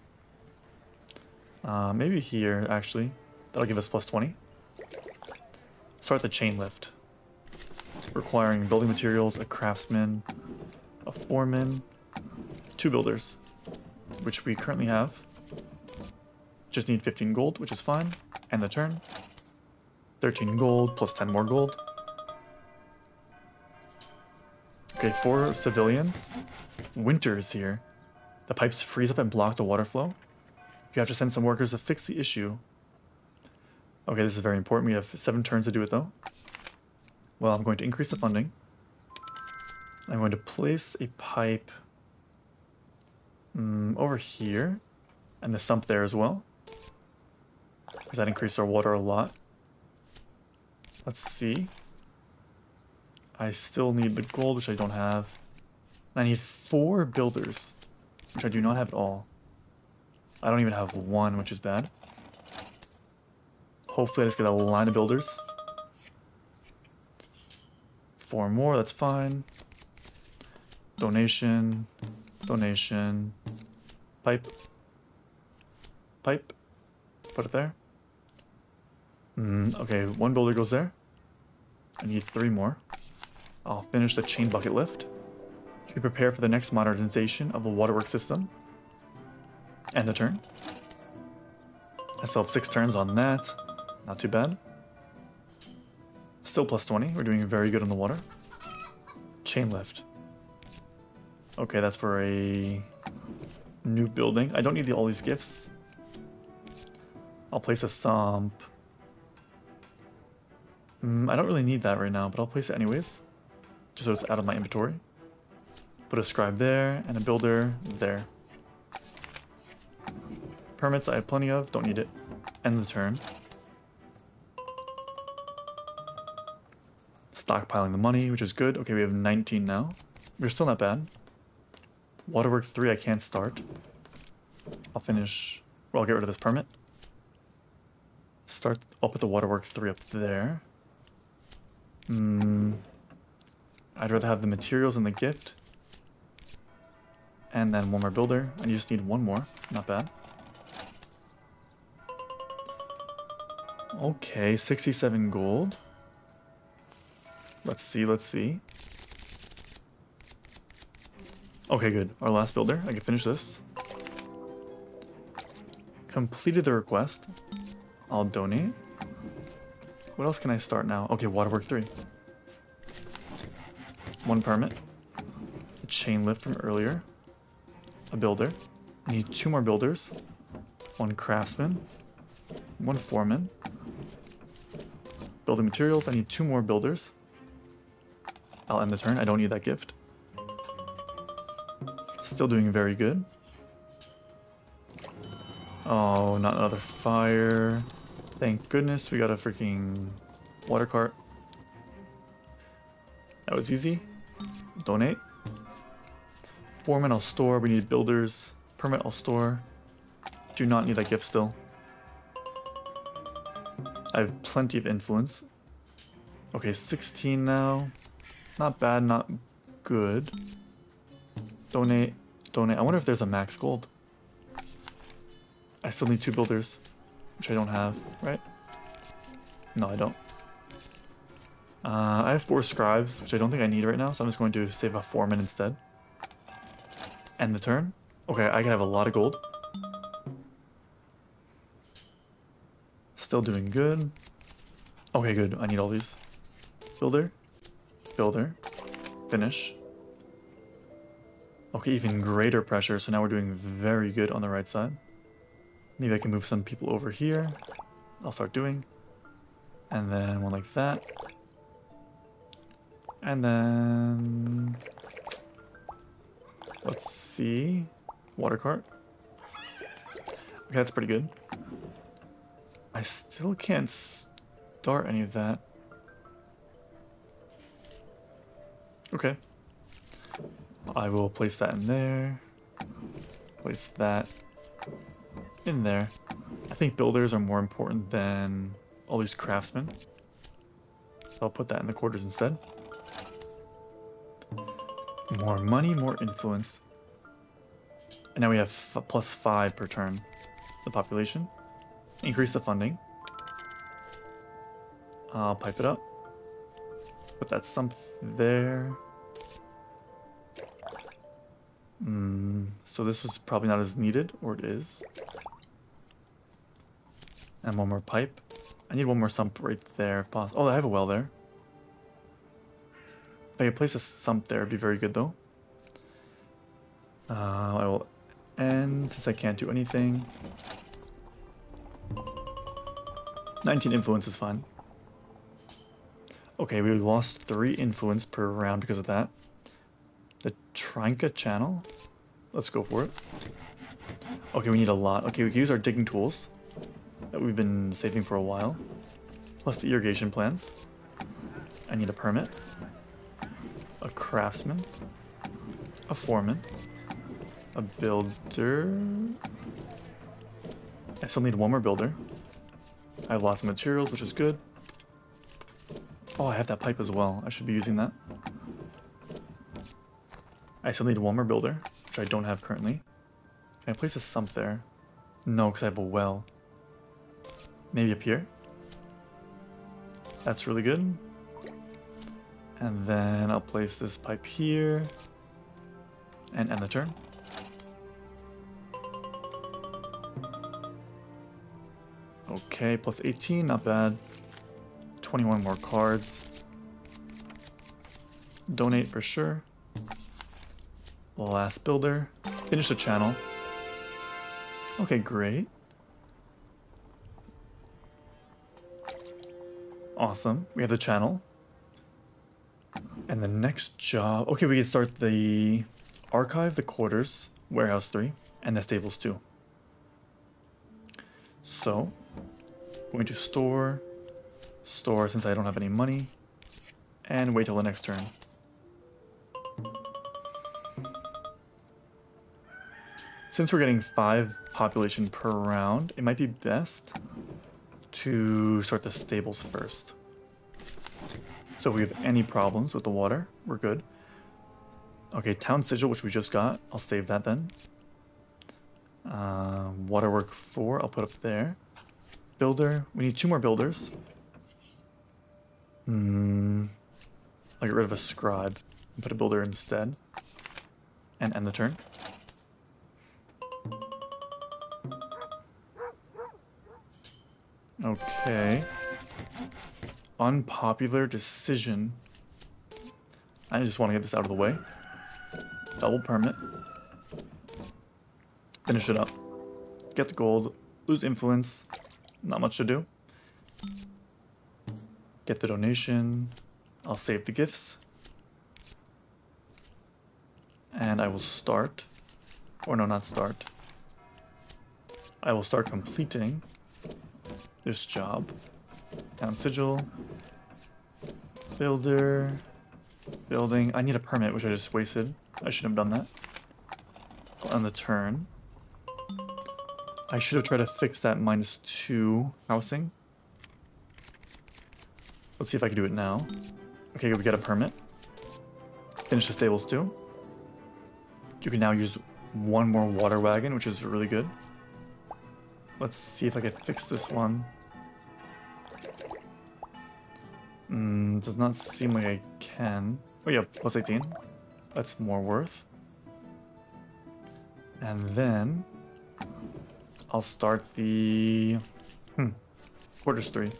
Maybe here, actually. That'll give us plus 20. Start the chain lift. Requiring building materials, a craftsman, a foreman, 2 builders, which we currently have. Just need 15 gold, which is fine. End the turn. 13 gold plus 10 more gold. Okay, 4 civilians. Winter is here. The pipes freeze up and block the water flow. You have to send some workers to fix the issue. Okay, this is very important. We have 7 turns to do it though. Well, I'm going to increase the funding. I'm going to place a pipe over here and the sump there as well. Because that increased our water a lot. Let's see. I still need the gold, which I don't have. And I need 4 builders, which I do not have at all. I don't even have 1, which is bad. Hopefully I just get a line of builders. 4 more, that's fine. Donation, donation, pipe, pipe, put it there. Okay, 1 builder goes there. I need 3 more. I'll finish the chain bucket lift. You can prepare for the next modernization of the waterworks system. End the turn. I still have 6 turns on that. Not too bad. Still plus 20. We're doing very good on the water. Chain lift. Okay, that's for a new building. I don't need all these gifts. I'll place a sump. I don't really need that right now, but I'll place it anyways. Just so it's out of my inventory. Put a scribe there and a builder there. Permits I have plenty of, don't need it. End the turn. Stockpiling the money, which is good. Okay, we have 19 now. We're still not bad. Waterwork 3 I can't start. I'll finish, well, I'll get rid of this permit. Start, I'll put the Waterwork 3 up there. I'd rather have the materials and the gift. And then 1 more builder. I just need 1 more, not bad. Okay, 67 gold. Let's see, let's see. Okay, good. Our last builder. I can finish this. Completed the request. I'll donate. What else can I start now? Okay, Waterwork 3. 1 permit. A chain lift from earlier. A builder. I need 2 more builders. 1 craftsman. 1 foreman. Building materials. I need 2 more builders. I'll end the turn. I don't need that gift. Still doing very good. Oh, not another fire. Thank goodness we got a freaking water cart. That was easy. Donate. Foreman, I'll store. We need builders. Permit, I'll store. Do not need that gift still. I have plenty of influence. Okay, 16 now. Not bad, not good. Donate, donate. I wonder if there's a max gold. I still need 2 builders, which I don't have, right? No, I don't. I have 4 scribes, which I don't think I need right now, so I'm just going to save a foreman instead. End the turn. Okay, I can have a lot of gold. Still doing good. Okay, good. I need all these. Builder. Builder. Finish. Okay, even greater pressure. So now we're doing very good on the right side. Maybe I can move some people over here. I'll start doing. And then 1 like that. And then... let's see. Water cart. Okay, that's pretty good. I still can't start any of that. Okay. I will place that in there. Place that in there. I think builders are more important than all these craftsmen. So I'll put that in the quarters instead. More money, more influence. And now we have plus 5 per turn. The population. Increase the funding. I'll pipe it up. Put that sump there. So this was probably not as needed, or it is. And one more pipe. I need one more sump right there if possible. Oh, I have a well there. If I could place a sump there, it'd be very good though. I will end since I can't do anything. 19 influence is fine. Okay, we lost 3 influence per round because of that. The Tranca channel? Let's go for it. Okay, we need a lot. Okay, we can use our digging tools that we've been saving for a while. Plus the irrigation plants. I need a permit. A craftsman. A foreman. A builder. I still need one more builder. I have lots of materials, which is good. Oh, I have that pipe as well. I should be using that. I still need one more builder, which I don't have currently. Can I place a sump there? No, because I have a well. Maybe up here? That's really good. And then I'll place this pipe here. And end the turn. Okay, plus 18, not bad. 21 more cards. Donate for sure. Last builder. Finish the channel. Okay, great. Awesome. We have the channel. And the next job... Okay, we can start the archive, the quarters, warehouse 3, and the stables 2. So... going to store since I don't have any money, and wait till the next turn. Since we're getting 5 population per round, it might be best to start the stables first. So if we have any problems with the water, we're good. Okay, town sigil, which we just got, I'll save that then. Waterwork 4, I'll put up there. Builder. We need 2 more builders. I'll get rid of a scribe and put a builder instead. And end the turn. Okay. Unpopular decision. I just want to get this out of the way. Double permit. Finish it up. Get the gold. Lose influence. Not much to do. Get the donation. I'll save the gifts. And I will start. Or no, not start. I will start completing this job. Town sigil. Builder. Building. I need a permit, which I just wasted. I shouldn't have done that. I'll end the turn. I should have tried to fix that -2 housing. Let's see if I can do it now. Okay, we get a permit. Finish the stables too. You can now use 1 more water wagon, which is really good. Let's see if I can fix this one. Does not seem like I can. Oh yeah, plus 18. That's more worth. And then... I'll start the quarters 3.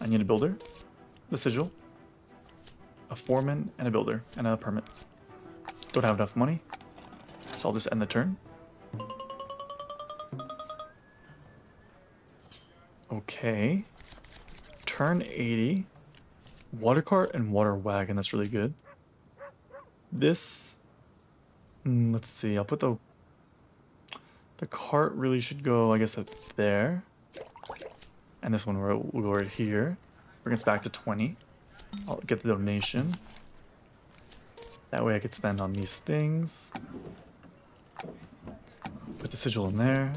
I need a builder, the sigil, a foreman, and a builder, and a permit. Don't have enough money, so I'll just end the turn. Okay, turn 80, water cart and water wagon. That's really good. This, let's see. I'll put the. The cart really should go, I guess, up there. And this one will go right here. Bring us back to 20. I'll get the donation. That way I could spend on these things. Put the sigil in there.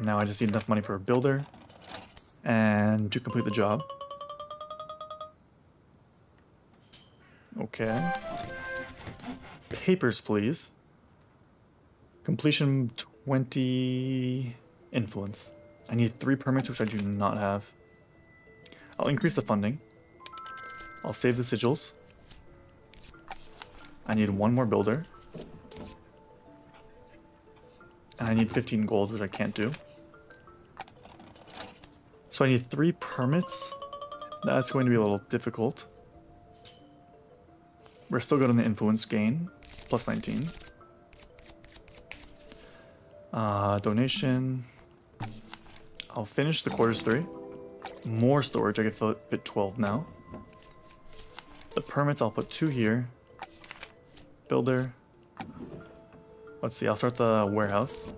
Now I just need enough money for a builder. And to complete the job. Okay. Papers, please. Completion... 20 influence. I need 3 permits, which I do not have. I'll increase the funding. I'll save the sigils. I need one more builder. And I need 15 gold, which I can't do. So I need 3 permits. That's going to be a little difficult. We're still good on the influence gain. Plus 19. Donation. I'll finish the quarters 3. More storage. I can fit 12 now. The permits, I'll put 2 here. Builder. Let's see, I'll start the warehouse.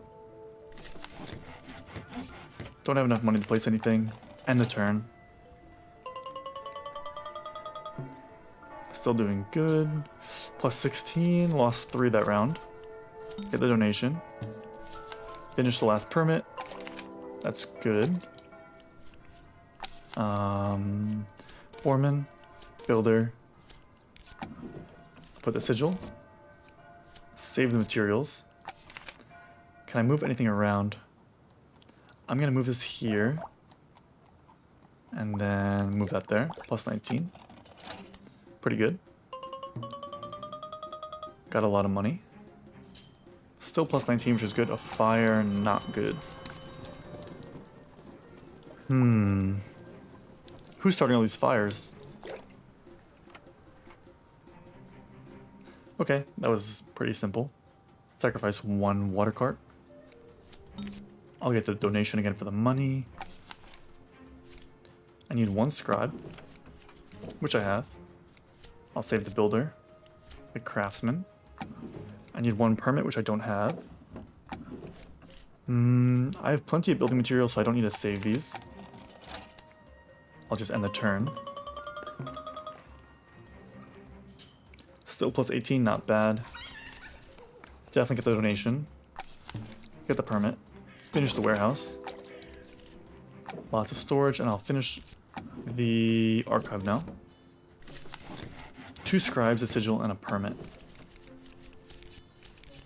Don't have enough money to place anything. End the turn. Still doing good. Plus 16. Lost 3 that round. Get the donation. Finish the last permit. That's good. Foreman. Builder. Put the sigil. Save the materials. Can I move anything around? I'm going to move this here. And then move that there. Plus 19. Pretty good. Got a lot of money. Still plus 19, which is good. A fire, not good. Who's starting all these fires? Okay, that was pretty simple. Sacrifice 1 water cart. I'll get the donation again for the money. I need 1 scribe, which I have. I'll save the builder, the craftsman. I need 1 permit, which I don't have. I have plenty of building materials, so I don't need to save these. I'll just end the turn. Still plus 18, not bad. Definitely get the donation. Get the permit. Finish the warehouse. Lots of storage, and I'll finish the archive now. 2 scribes, a sigil, and a permit.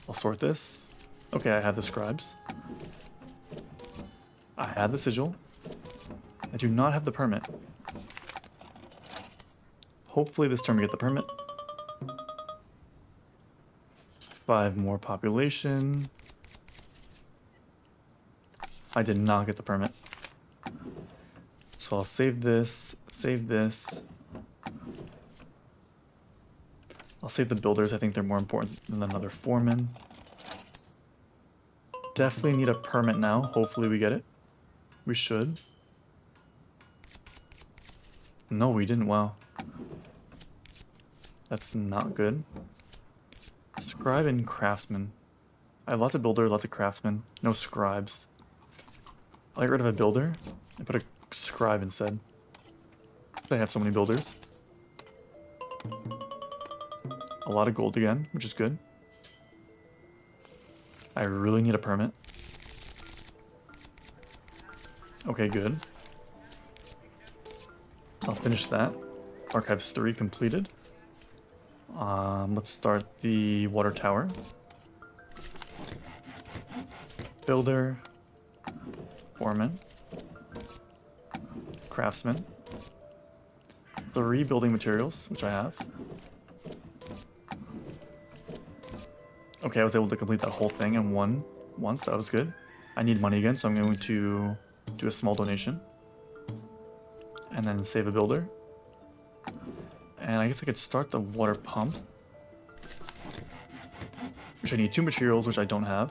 I'll sort this. Okay, I have the scribes. I have the sigil. I do not have the permit. Hopefully this turn we get the permit. 5 more population. I did not get the permit. So I'll save this, save this. I'll save the builders. I think they're more important than another foreman. Definitely need a permit now. Hopefully we get it. We should. No, we didn't. Wow. That's not good. Scribe and craftsman. I have lots of builder, lots of craftsmen. No scribes. I'll get rid of a builder and put a scribe instead. They have so many builders. A lot of gold again, which is good. I really need a permit. Okay, good. I'll finish that. Archives 3 completed. Let's start the water tower. Builder. Foreman. Craftsman. 3 building materials, which I have. Okay, I was able to complete that whole thing in once. That was good. I need money again, so I'm going to do a small donation. And then save a builder. And I guess I could start the water pumps, which I need 2 materials, which I don't have.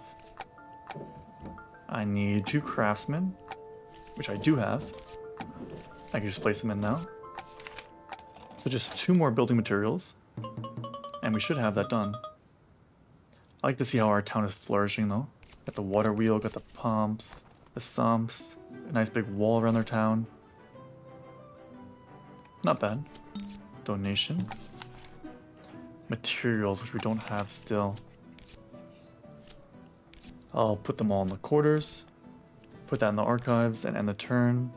I need 2 craftsmen, which I do have. I can just place them in now. So just 2 more building materials, and we should have that done. I like to see how our town is flourishing, though. Got the water wheel, got the pumps, the sumps, a nice big wall around their town. Not bad. Donation. Materials, which we don't have still. I'll put them all in the quarters. Put that in the archives and end the turn.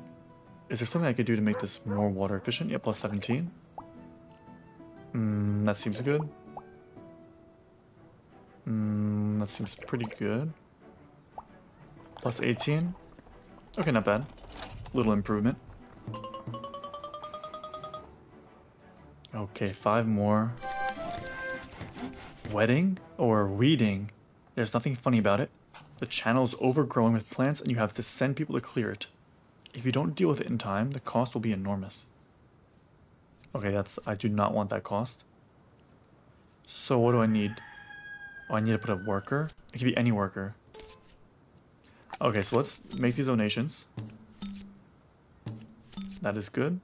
Is there something I could do to make this more water efficient? Yeah, plus 17. That seems good. That seems pretty good. Plus 18. Okay, not bad. Little improvement. Okay, 5 more. Wetting or weeding, there's nothing funny about it. The channel is overgrowing with plants and you have to send people to clear it. If you don't deal with it in time, the cost will be enormous. Okay, I do not want that cost. So what do I need? Oh, I need to put a worker. It could be any worker. Okay, so let's make these donations. That is good.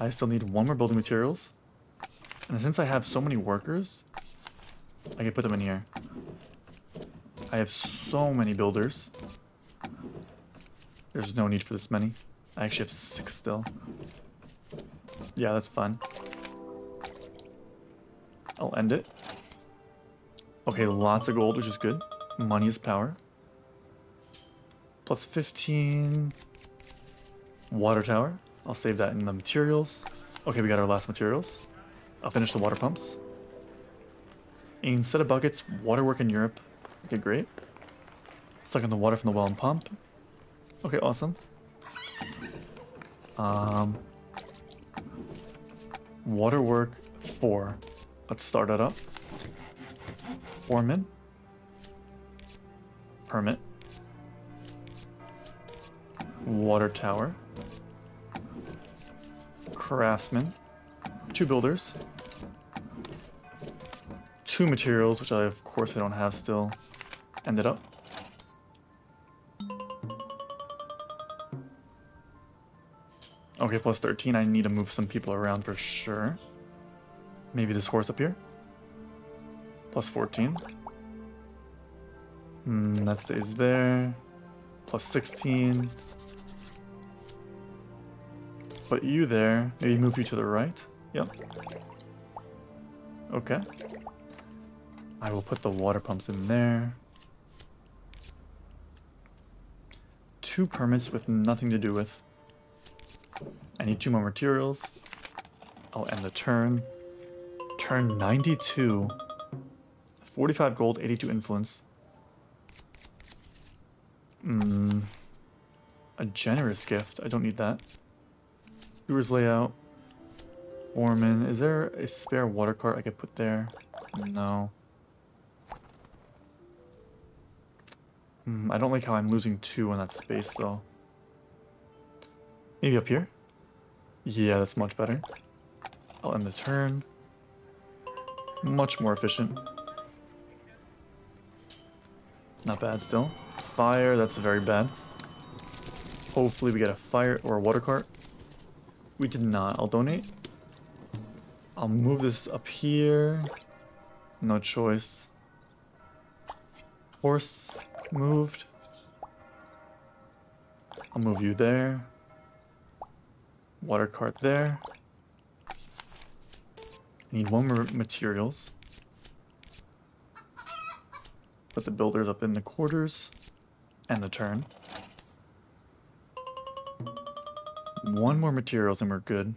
I still need one more building materials. And since I have so many workers, I can put them in here. I have so many builders. There's no need for this many. I actually have 6 still. Yeah, that's fine. I'll end it. Okay, lots of gold, which is good. Money is power. Plus 15. Water tower. I'll save that in the materials. Okay, we got our last materials. I'll finish the water pumps. Instead of buckets, waterwork in Europe. Okay, great. Suck in the water from the well and pump. Okay, awesome. Waterwork 4. Let's start that up. Foreman. Permit. Water tower. Craftsman. 2 builders. 2 materials, which I, of course, I don't have still. End it up. Okay, plus 13. I need to move some people around for sure. Maybe this horse up here. Plus 14. That stays there. Plus 16. Put you there. Maybe move you to the right. Yep. Okay. I will put the water pumps in there. 2 permits with nothing to do with. I need 2 more materials. I'll end the turn. Turn 92. 45 gold, 82 influence. A generous gift. I don't need that. Doer's layout. Foreman. Is there a spare water cart I could put there? No. I don't like how I'm losing 2 in that space, though. Maybe up here? Yeah, that's much better. I'll end the turn. Much more efficient. Not bad still. Fire, that's very bad. Hopefully we get a fire or a water cart. We did not. I'll donate. I'll move this up here. No choice. Horse. Moved. I'll move you there. Water cart there. I need 1 more materials. Put the builders up in the quarters. And the turn. 1 more materials and we're good.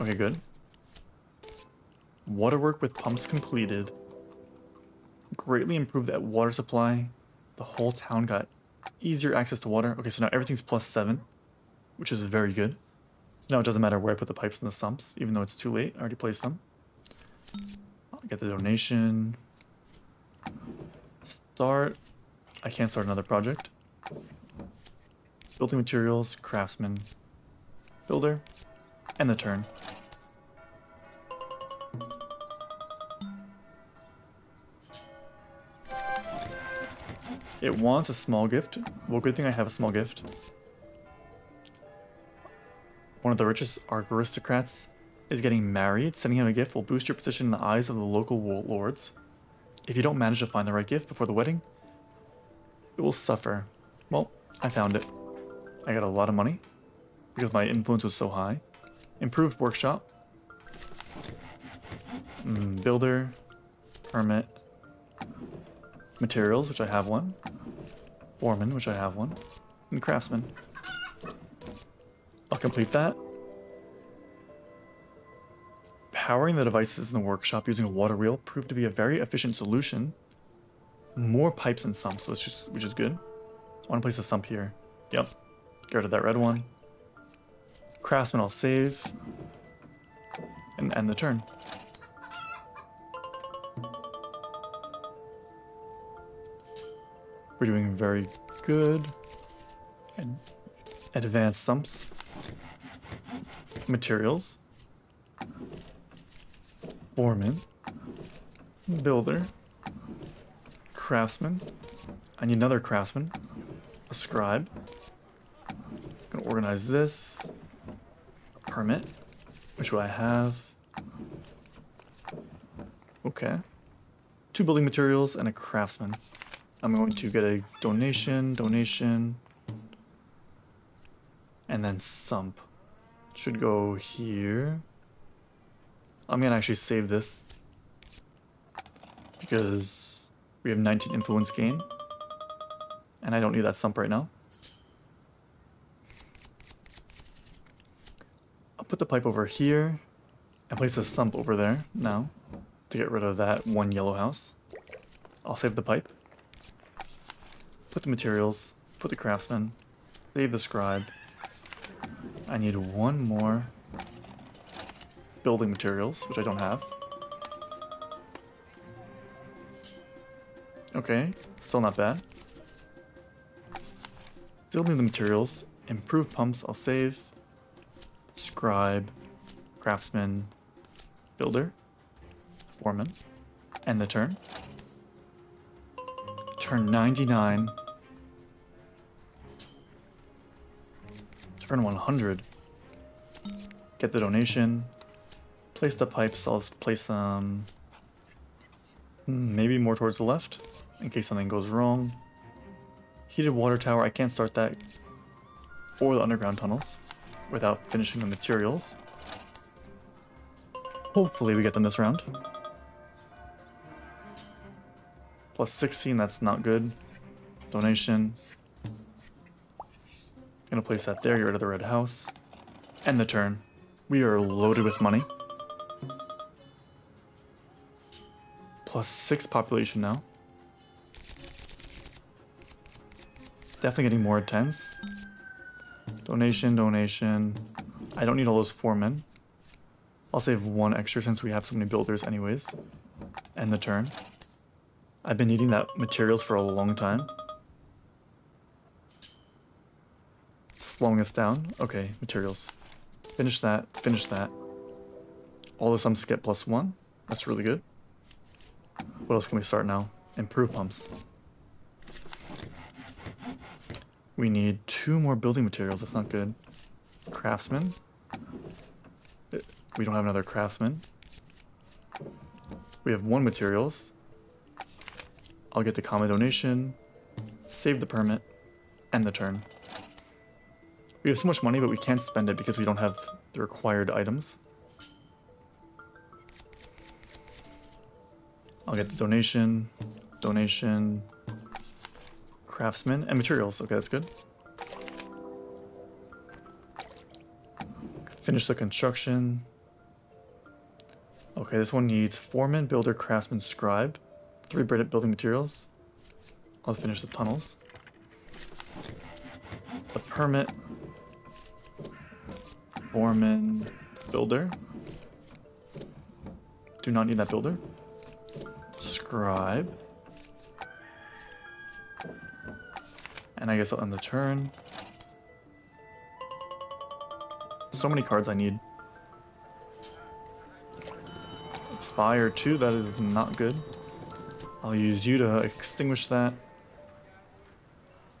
Okay, good. Waterwork with pumps completed. Greatly improved that water supply. The whole town got easier access to water. Okay, so now everything's plus 7, which is very good. Now it doesn't matter where I put the pipes in the sumps, even though it's too late. I already placed them. I'll get the donation. Start. I can't start another project. Building materials, craftsman, builder, and the turn. It wants a small gift. Well, good thing I have a small gift. One of the richest aristocrats is getting married. Sending him a gift will boost your position in the eyes of the local warlords. If you don't manage to find the right gift before the wedding, it will suffer. Well, I found it. I got a lot of money because my influence was so high. Improved workshop. Builder. Permit. Materials, which I have 1. Foreman, which I have 1. And craftsman. I'll complete that. Powering the devices in the workshop using a water wheel proved to be a very efficient solution. More pipes and sumps, which is good. I want to place a sump here. Yep. Get rid of that red one. Craftsman I'll save. And end the turn. We're doing very good. Advanced sumps. Materials. Foreman. Builder. Craftsman. I need another craftsman. A scribe. I'm gonna organize this. Permit. Which do I have? Okay. 2 building materials and a craftsman. I'm going to get a donation, and then sump. Should go here. I'm gonna actually save this because we have 19 influence gain and I don't need that sump right now. I'll put the pipe over here and place a sump over there now to get rid of that one yellow house. I'll save the pipe. Put the materials, put the craftsman, save the scribe. I need one more building materials, which I don't have. Okay, still not bad. Still need the materials. Improve pumps, I'll save. Scribe, craftsman, builder, foreman, and the turn. Turn 99. Turn 100. Get the donation. Place the pipes. I'll place them maybe more towards the left in case something goes wrong. Heated water tower. I can't start that or the underground tunnels without finishing the materials. Hopefully we get them this round. Plus 16. That's not good. Donation. Gonna place that there, get rid of the red house. End the turn. We are loaded with money. Plus 6 population now. Definitely getting more tens. Donation. I don't need all those foremen. I'll save one extra since we have so many builders anyways. End the turn. I've been needing that materials for a long time. Slowing us down. Okay, materials. Finish that. All the sums get plus 1. That's really good. What else can we start now? Improve pumps. We need 2 more building materials. That's not good. Craftsman. We don't have another craftsman. We have 1 materials. I'll get the common donation. Save the permit. End the turn. We have so much money, but we can't spend it because we don't have the required items. I'll get the donation, craftsman, and materials. Okay, that's good. Finish the construction. Okay, this one needs foreman, builder, craftsman, scribe. 3 building materials. I'll finish the tunnels. A permit. Foreman, builder. Do not need that builder. Scribe. And I guess I'll end the turn. So many cards I need. Fire 2, that is not good. I'll use you to extinguish that.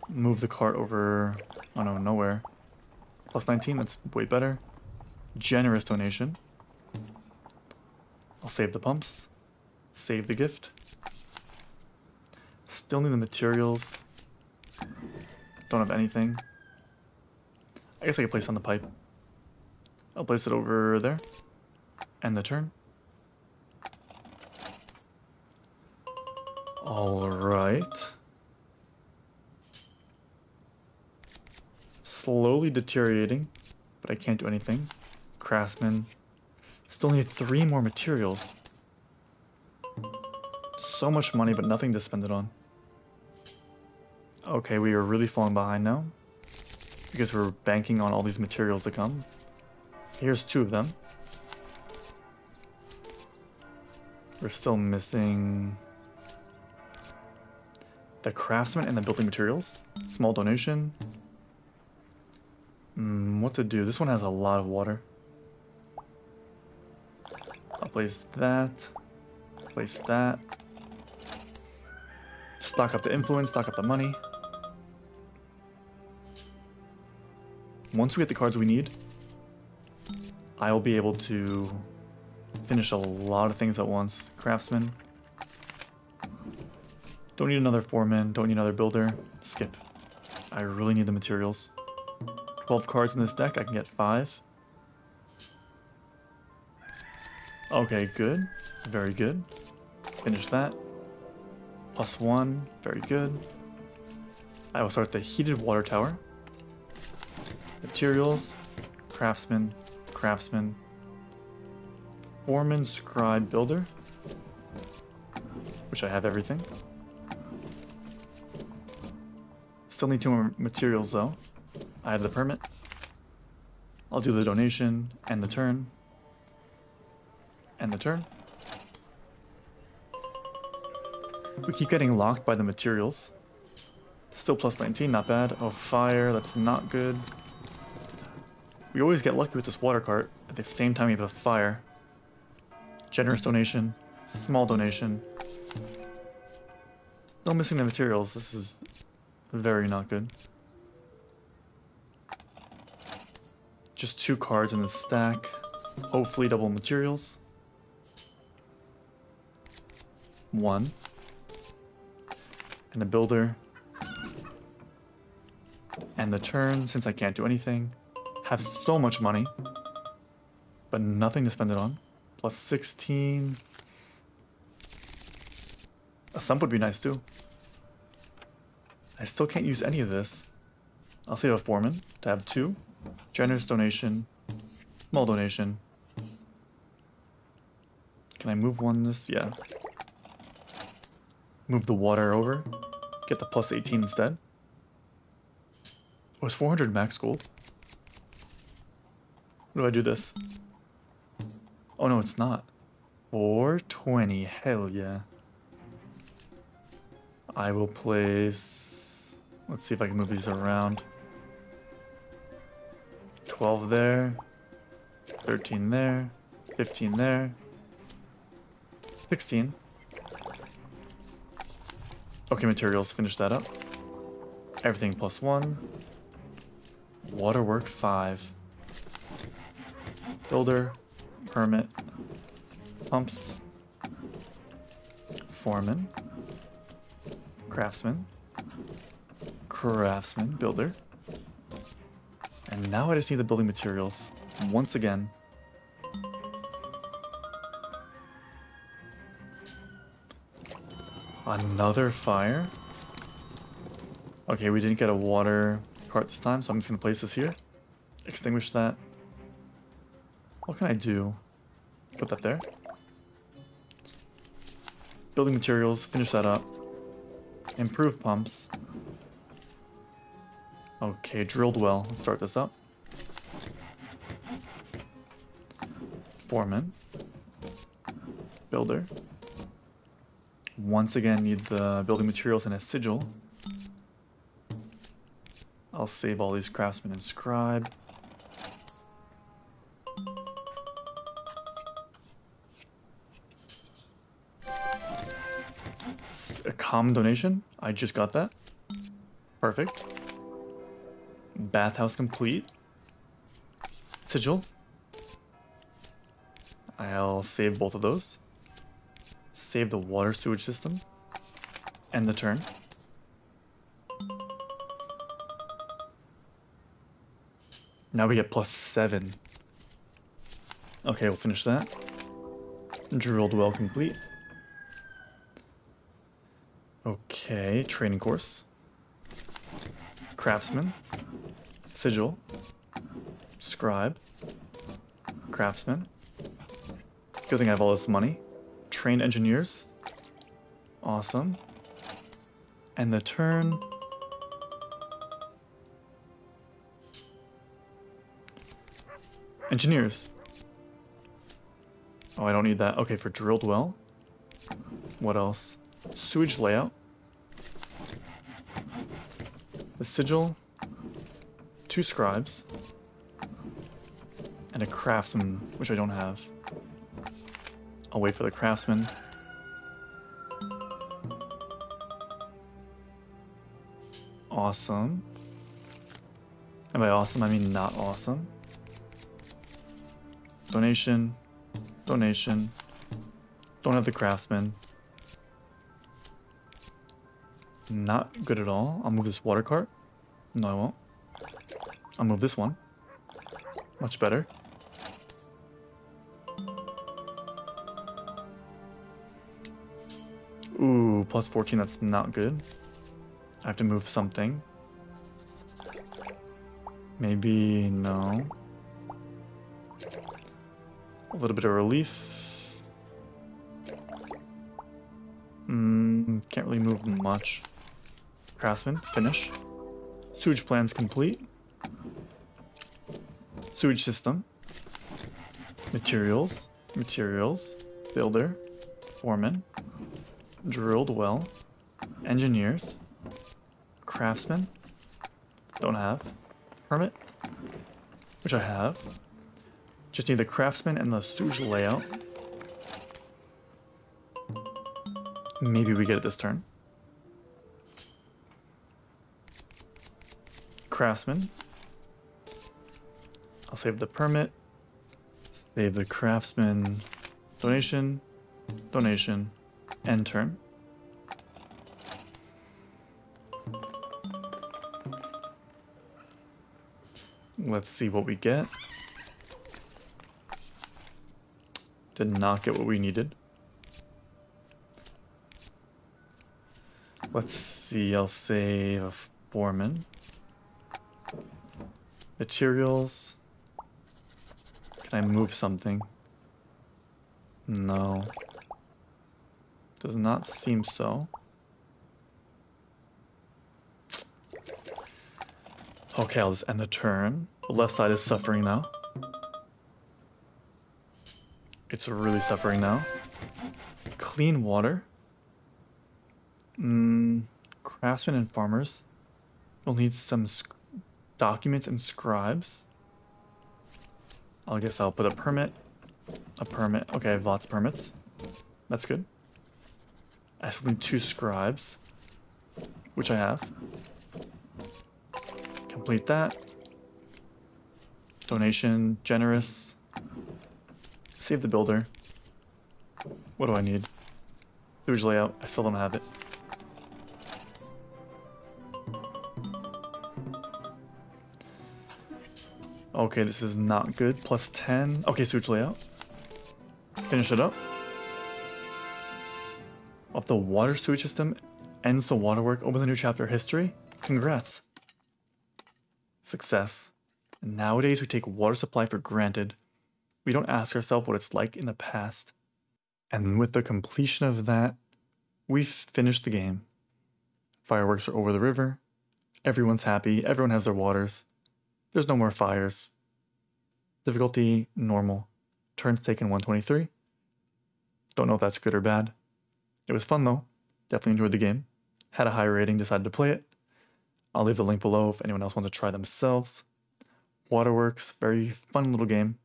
Move the cart over, oh no, nowhere. Plus 19, that's way better. Generous donation. I'll save the pumps. Save the gift. Still need the materials. Don't have anything. I guess I could place on the pipe. I'll place it over there. End the turn. Alright. Slowly deteriorating, but I can't do anything. Craftsman. Still need 3 more materials. So much money, but nothing to spend it on. Okay, we are really falling behind now because we're banking on all these materials to come. Here's 2 of them. We're still missing The craftsman and the building materials. Small donation. What to do? This one has a lot of water. I'll place that. Place that. Stock up the influence. Stock up the money. Once we get the cards we need, I will be able to finish a lot of things at once. Craftsman. Don't need another foreman. Don't need another builder. Skip. I really need the materials. 12 cards in this deck. I can get 5. Okay, good. Very good. Finish that. +1. Very good. I will start the heated water tower. Materials. Craftsman. Craftsman. Foreman, scribe, builder. Which I have everything. Still need 2 more materials though. I have the permit. I'll do the donation and the turn. And the turn. We keep getting locked by the materials. Still +19, not bad. Oh, fire, that's not good. We always get lucky with this water cart. At the same time, you have a fire. Generous donation. Small donation. Still missing the materials. This is very not good. Just 2 cards in the stack. Hopefully double materials. 1. And a builder. And the turn, since I can't do anything. Have so much money. But nothing to spend it on. +16. A sump would be nice too. I still can't use any of this. I'll save a foreman to have 2. Generous donation. Small donation. Can I move one this? Yeah. Move the water over. Get the +18 instead. Oh, it's 400 max gold. What do I do this? Oh no, it's not. 420. Hell yeah. I will place... Let's see if I can move these around. 12 there. 13 there. 15 there. 16. Okay, materials. Finish that up. Everything +1. Waterwork 5. Builder. Permit. Pumps. Foreman. Craftsman. Craftsman. Builder. And now I just need the building materials. Once again. Another fire. Okay, we didn't get a water cart this time, so I'm just going to place this here. Extinguish that. What can I do? Put that there. Building materials. Finish that up. Improve pumps. Okay, drilled well. Let's start this up. Foreman. Builder. Once again, need the building materials and a sigil. I'll save all these craftsmen and scribe. A common donation. I just got that. Perfect. Bathhouse complete. Sigil. I'll save both of those. Save the water sewage system. End the turn. Now we get +7. Okay, we'll finish that. Drilled well complete. Okay, training course. Craftsman. Sigil. Scribe. Craftsman. Good thing I have all this money. Trained engineers. Awesome. And the turn. Engineers. Oh, I don't need that. Okay, for drilled well. What else? Sewage layout. the sigil, 2 scribes, and a craftsman, which I don't have. I'll wait for the craftsman. Awesome. And by awesome, I mean not awesome. Donation. Donation. Don't have the craftsman. Not good at all. I'll move this water cart. No, I won't. I'll move this one. Much better. Ooh, plus 14, that's not good. I have to move something. Maybe, no. A little bit of relief. Can't really move much. Craftsman, finish. Sewage plans complete. Sewage system. Materials. Materials. Builder. Foreman. Drilled well. Engineers. Craftsman. Don't have. Hermit. Which I have. Just need the craftsman and the sewage layout. Maybe we get it this turn. Craftsman. I'll save the permit. Save the craftsman. Donation. Donation. End turn. Let's see what we get. Did not get what we needed. Let's see, I'll save a foreman. Materials. Can I move something? No. Does not seem so. Okay, I'll just end the turn. The left side is suffering now. It's really suffering now. Clean water. Craftsmen and farmers. We'll need some documents and scribes. I guess I'll put a permit. A permit. Okay, I have lots of permits. That's good. I still need 2 scribes, which I have. Complete that. Donation, generous. Save the builder. What do I need? Sewage layout. I still don't have it. Okay, this is not good. Plus 10. Okay, sewage layout. Finish it up. Up the water sewage system. Ends the waterwork. Opens a new chapter of history. Congrats. Success. And nowadays we take water supply for granted. We don't ask ourselves what it's like in the past. And with the completion of that, we've finished the game. Fireworks are over the river. Everyone's happy. Everyone has their waters. There's no more fires. Difficulty normal. Turns taken 123. Don't know if that's good or bad. It was fun though. Definitely enjoyed the game. Had a high rating, decided to play it. I'll leave the link below if anyone else wants to try themselves. Waterworks, very fun little game.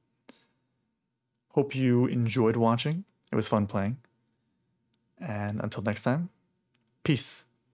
Hope you enjoyed watching. It was fun playing. And until next time, peace.